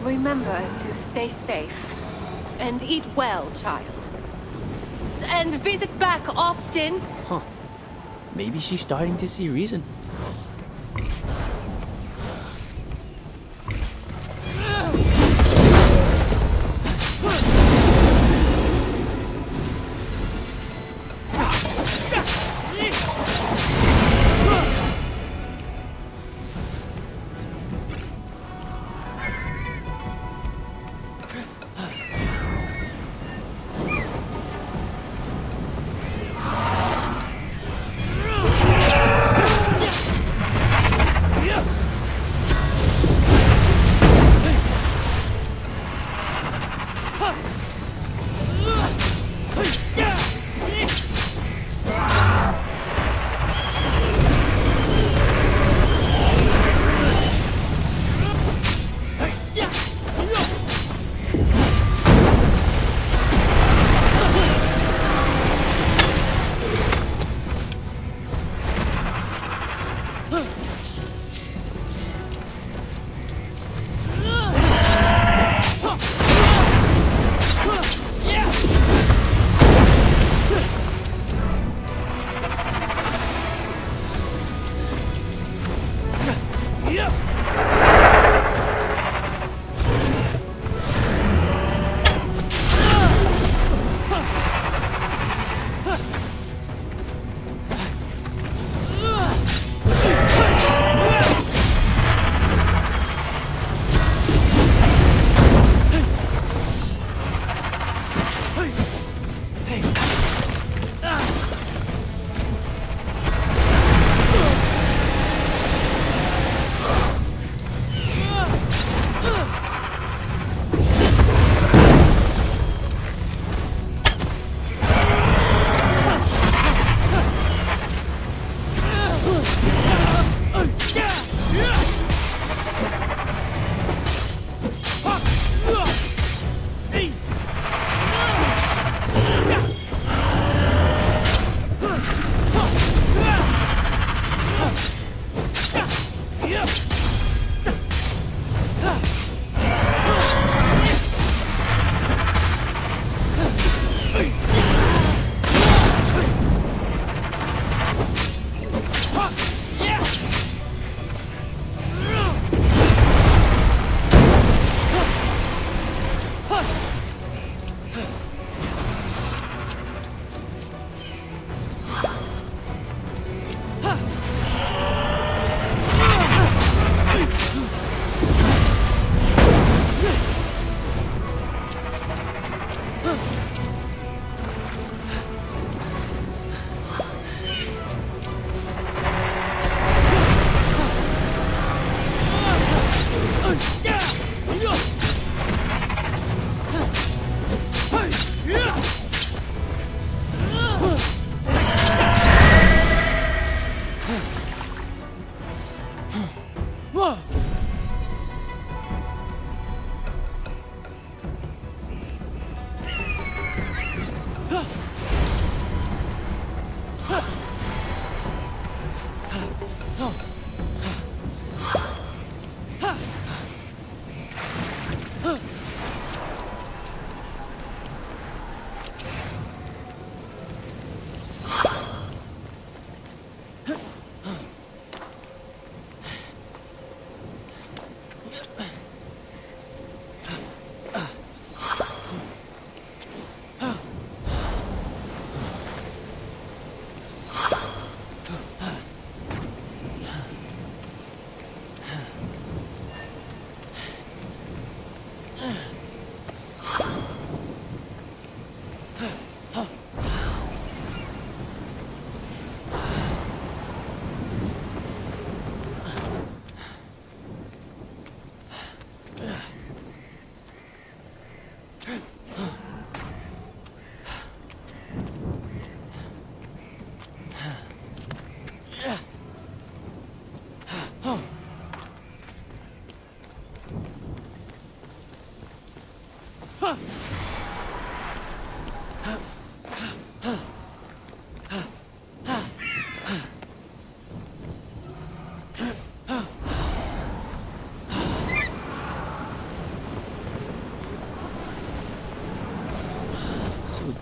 Remember to stay safe, and eat well, child. And visit back often. Huh. Maybe she's starting to see reason.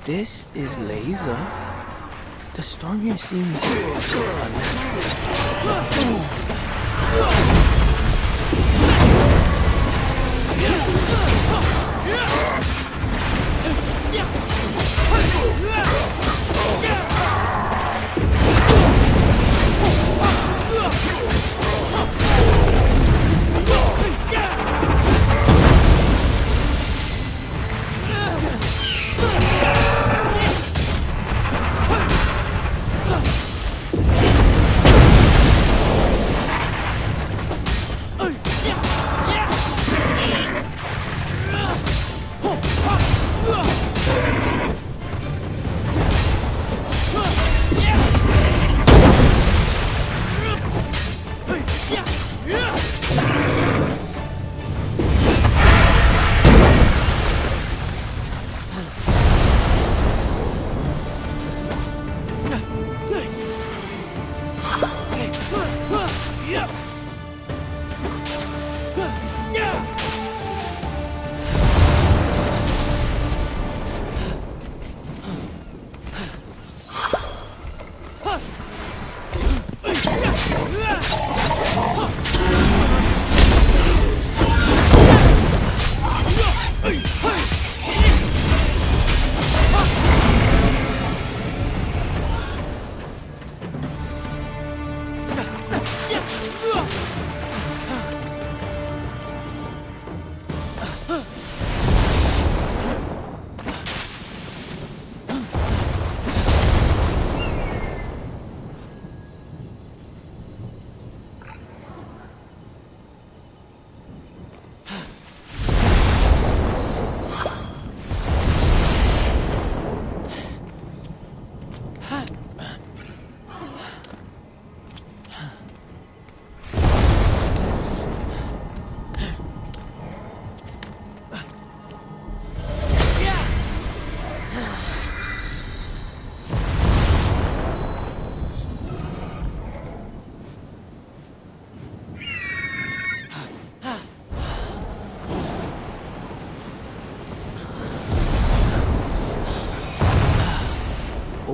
This is Laser. The storm here seems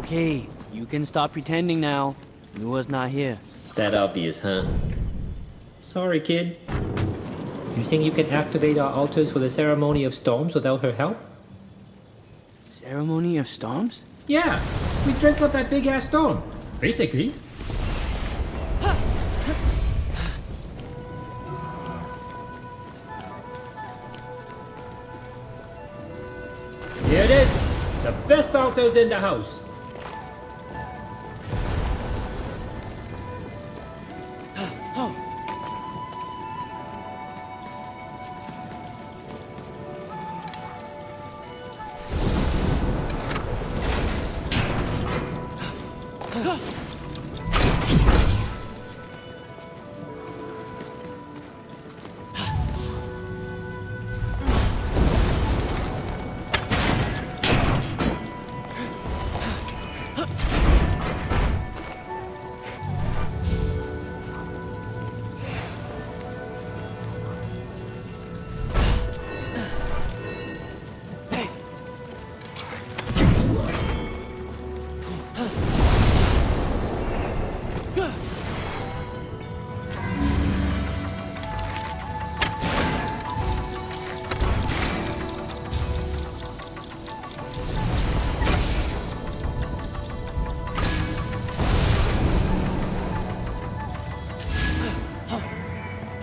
okay, you can stop pretending now. Nuwa's not here. That obvious, huh? Sorry, kid. You think you can activate our altars for the Ceremony of Storms without her help? Ceremony of Storms? Yeah, we drank up that big-ass storm, basically. Here it is! The best altars in the house!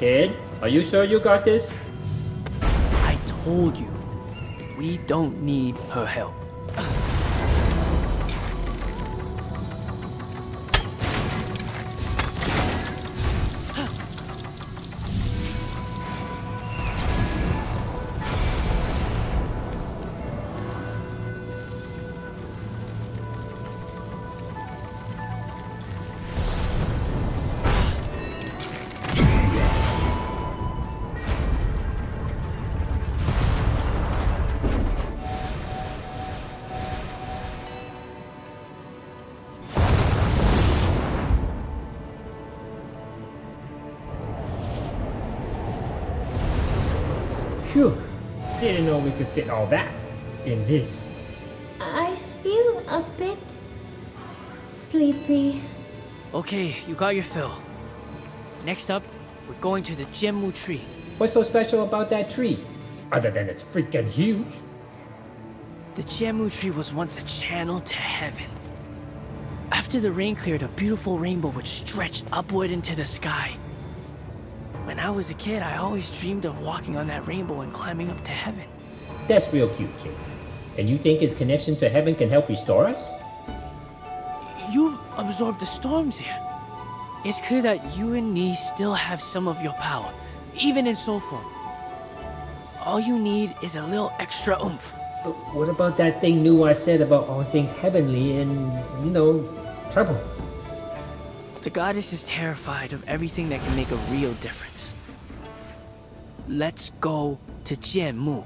Kid, are you sure you got this? I told you, we don't need her help. Phew, didn't know we could fit all that in this. I feel a bit sleepy. Okay, you got your fill. Next up, we're going to the Jianmu tree. What's so special about that tree? Other than it's freaking huge. The Jianmu tree was once a channel to heaven. After the rain cleared, a beautiful rainbow would stretch upward into the sky. When I was a kid, I always dreamed of walking on that rainbow and climbing up to heaven. That's real cute, kid. And you think its connection to heaven can help restore us? You've absorbed the storms here. It's clear that you and Ni still have some of your power, even in soul form. All you need is a little extra oomph. But what about that thing Nuwa said about all things heavenly and, you know, trouble? The goddess is terrified of everything that can make a real difference. Let's go to Jianmu.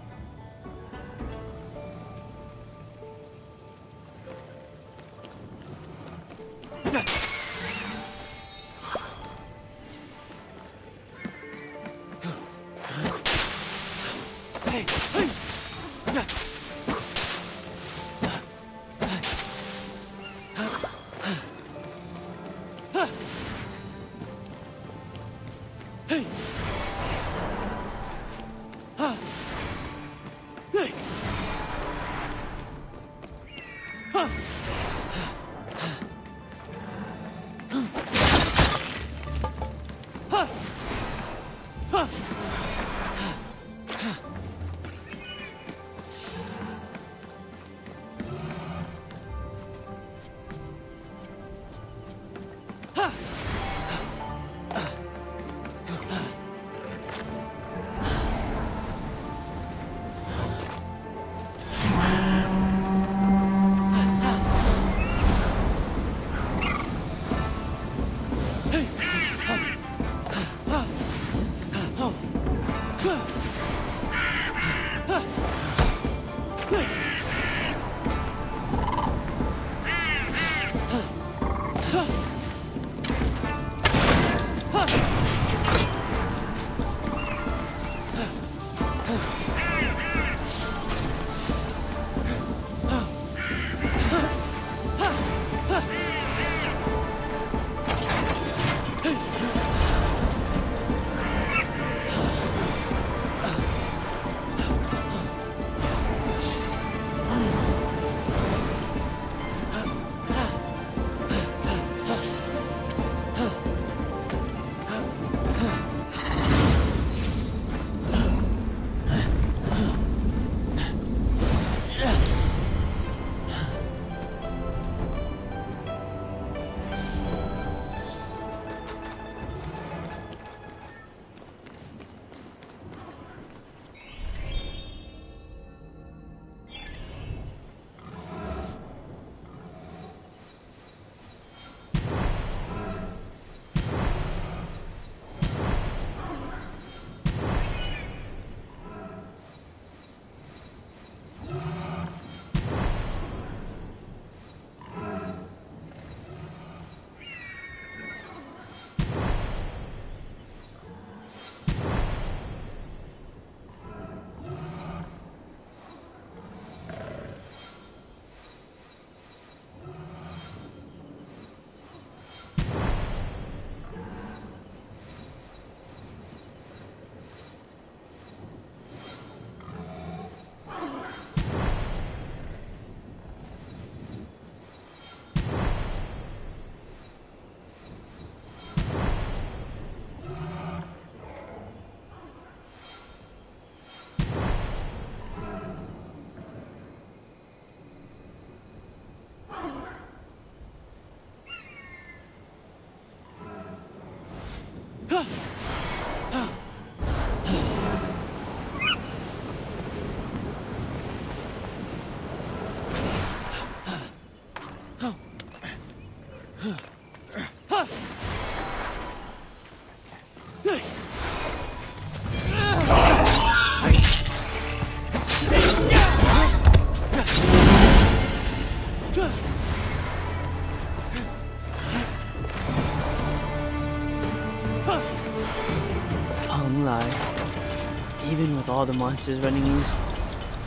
even with all the monsters running loose,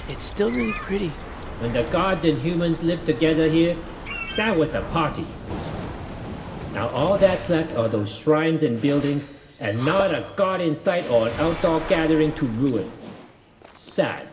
it's still really pretty. When the gods and humans lived together here, that was a party. Now all that's left are those shrines and buildings, and not a god in sight or an outdoor gathering to ruin. Sad.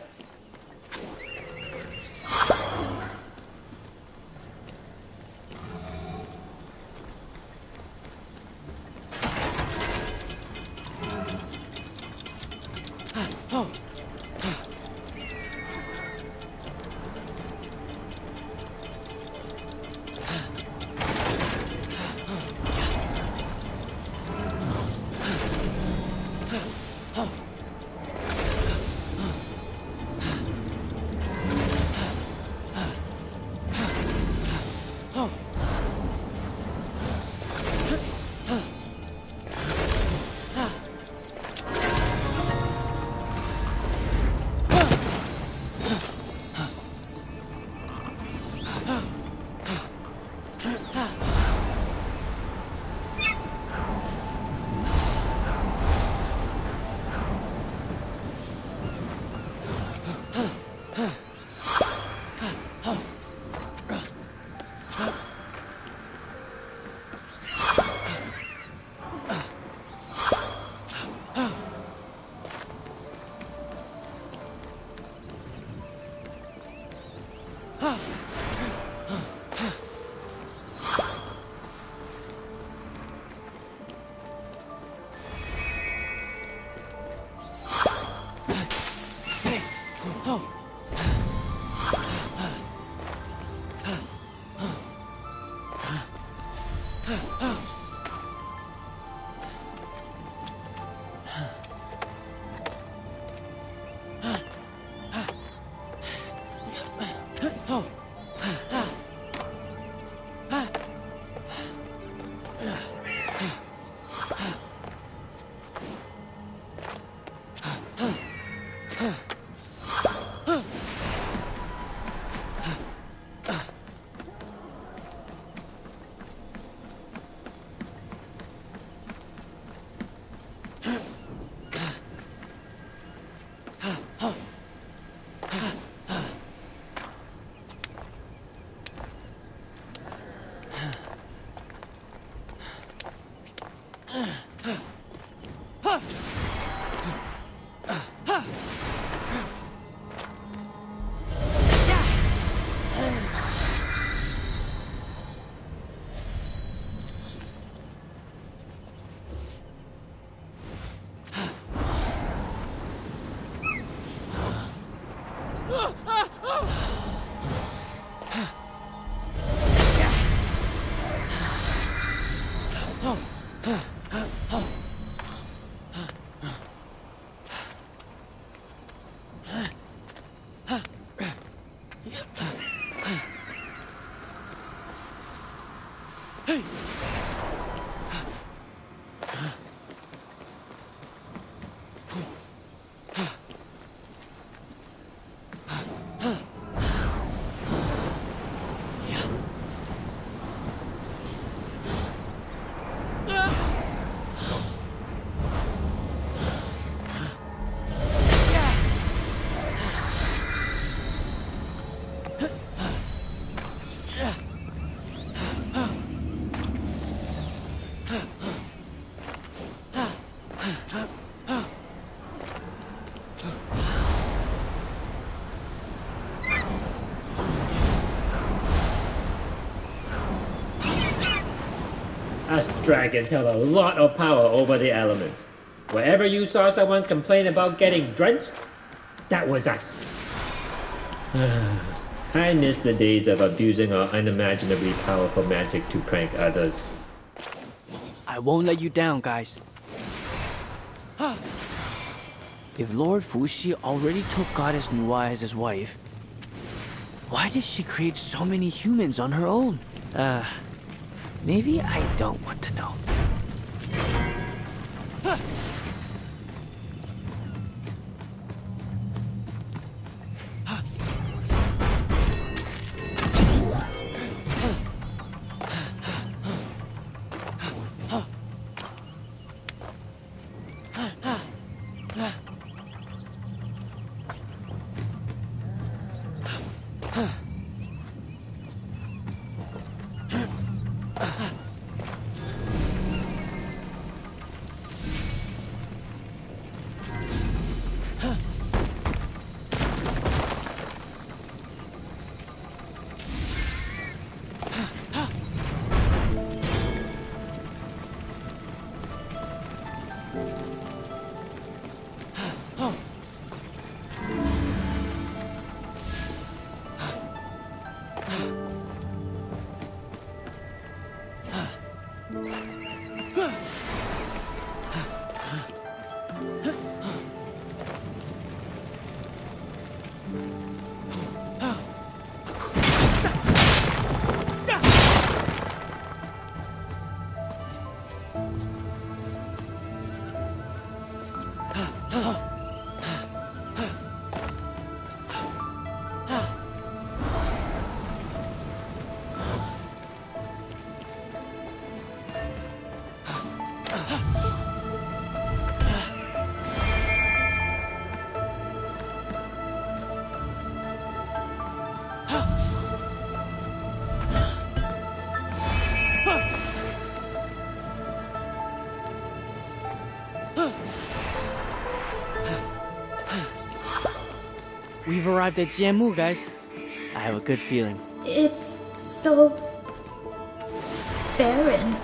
Dragons held a lot of power over the elements. Wherever you saw someone complain about getting drenched, that was us. I miss the days of abusing our unimaginably powerful magic to prank others. I won't let you down, guys. If Lord Fuxi already took Goddess Nuwa as his wife, why did she create so many humans on her own? Uh... Maybe I don't want to know. We've arrived at Jianmu, guys. I have a good feeling. It's so barren.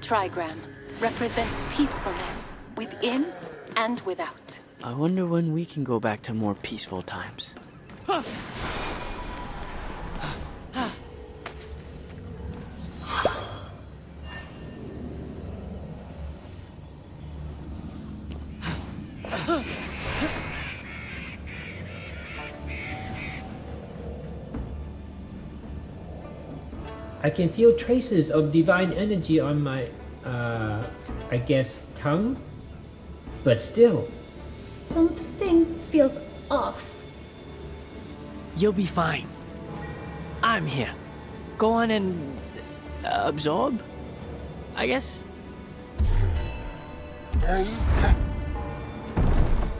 Trigram represents peacefulness within and without. I wonder when we can go back to more peaceful times. Huh. I can feel traces of divine energy on my, uh, I guess, tongue, but still. Something feels off. You'll be fine. I'm here. Go on and uh, absorb, I guess.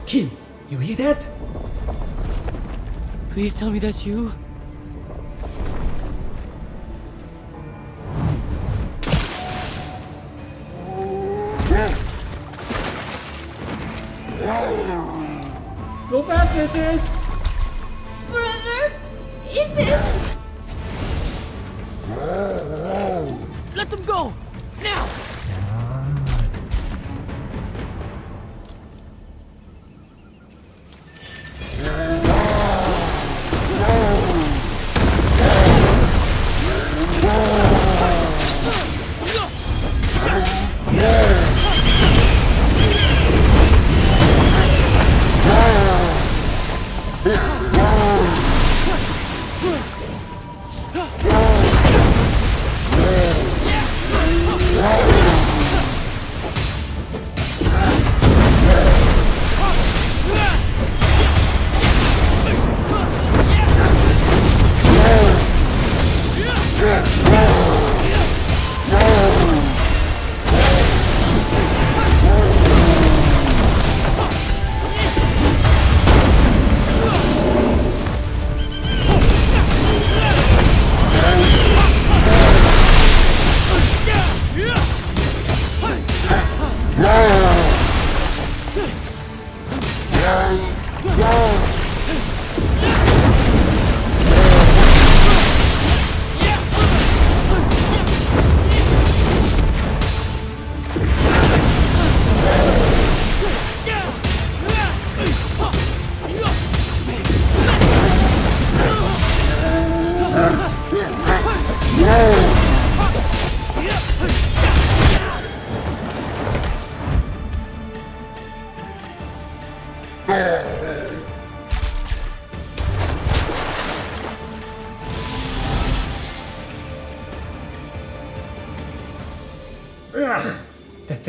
Kin, you hear that? Please tell me that's you. Brother, is it? Let them go now.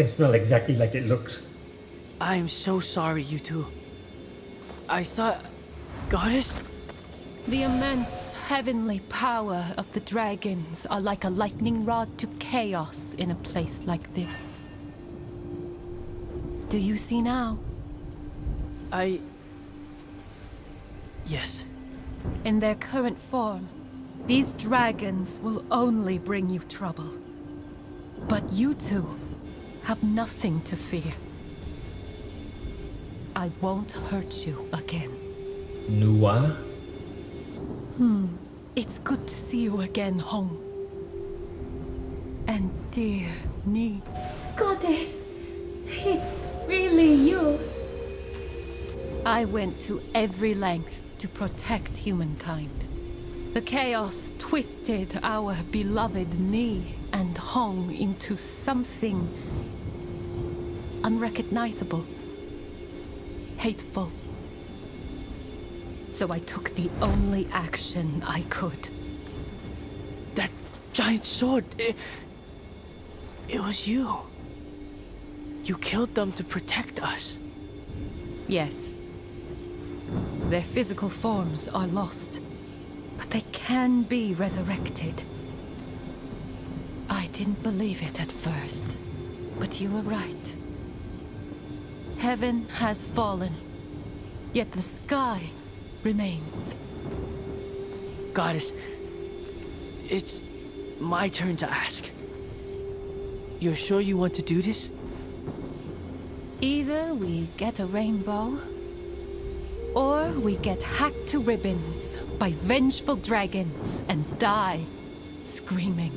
It's not exactly like it looks. I'm so sorry, you two. I thought... Goddess? The immense heavenly power of the dragons are like a lightning rod to chaos in a place like this. Do you see now? I... Yes. In their current form, These dragons will only bring you trouble. But you two have nothing to fear. I won't hurt you again. Nuwa? Hmm. It's good to see you again, Hong. And dear Ni. Goddess, it's really you. I went to every length to protect humankind. The chaos twisted our beloved Ni and Hong into something unrecognizable, hateful. So I took the only action I could. That giant sword, it, it was you. You killed them to protect us. Yes. Their physical forms are lost. But they can be resurrected. I didn't believe it at first, but you were right. Heaven has fallen, yet the sky remains. Goddess, it's my turn to ask. You're sure you want to do this? Either we get a rainbow, or we get hacked to ribbons by vengeful dragons and die screaming.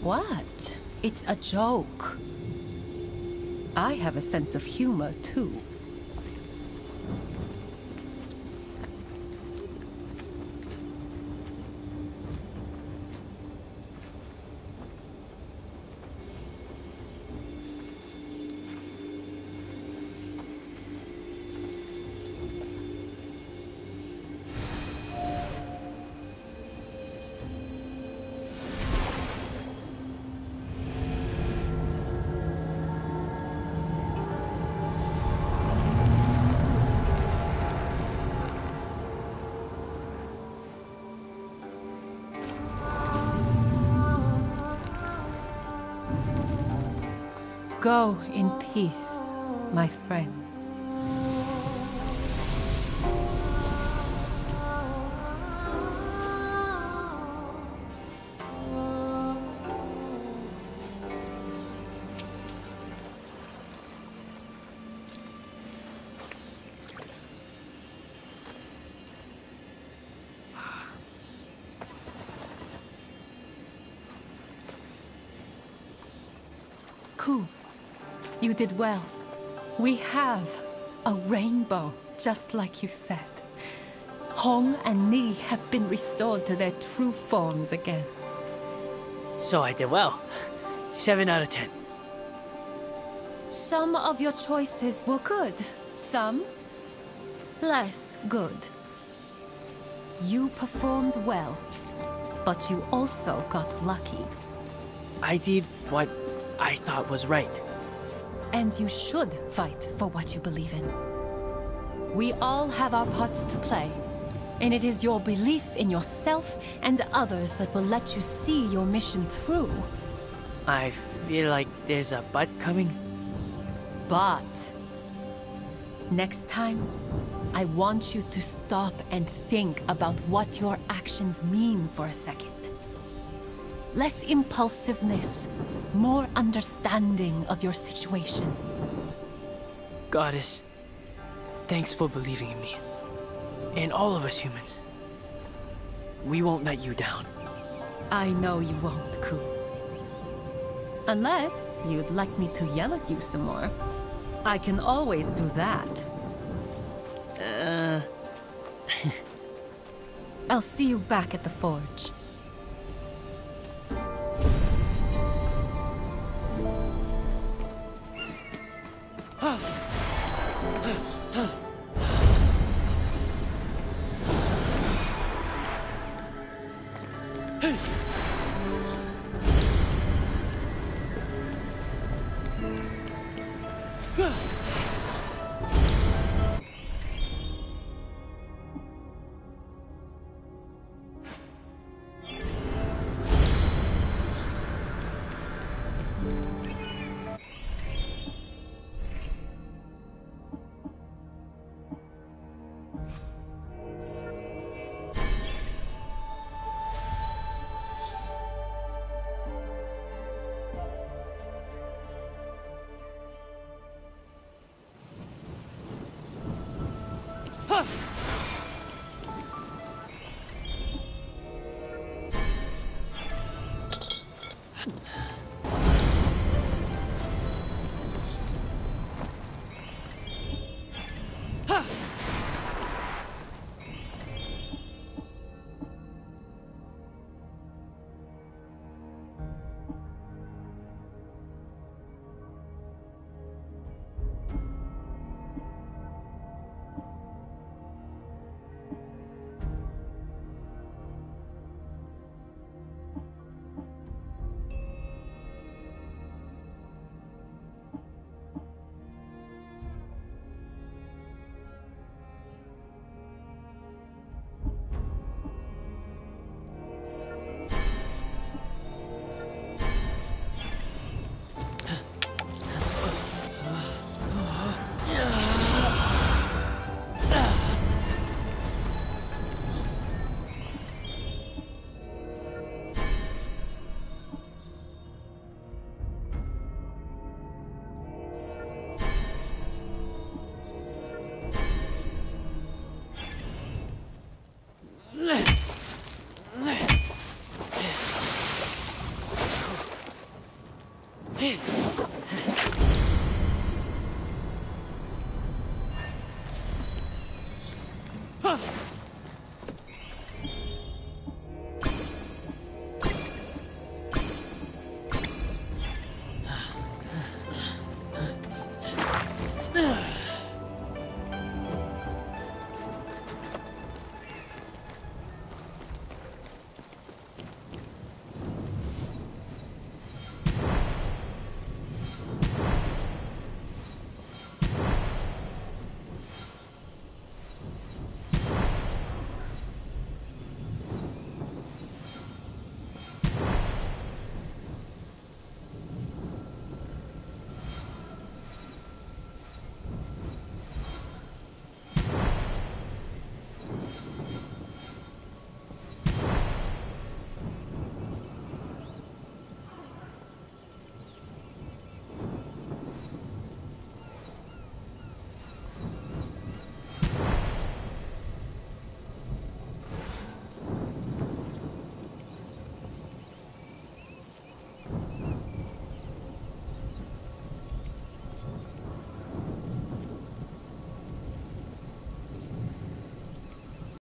What? It's a joke. I have a sense of humor, too. Go in peace, my friends. Ku. You did well. We have a rainbow, just like you said. Hong and Ni have been restored to their true forms again. So I did well. Seven out of ten. Some of your choices were good, some less good. You performed well, but you also got lucky. I did what I thought was right. And you should fight for what you believe in. We all have our parts to play, and it is your belief in yourself and others that will let you see your mission through. I feel like there's a but coming. But next time, I want you to stop and think about what your actions mean for a second. Less impulsiveness. More understanding of your situation. Goddess, thanks for believing in me. And all of us humans. We won't let you down. I know you won't, Ku. Unless you'd like me to yell at you some more. I can always do that. Uh... I'll see you back at the forge. Hey!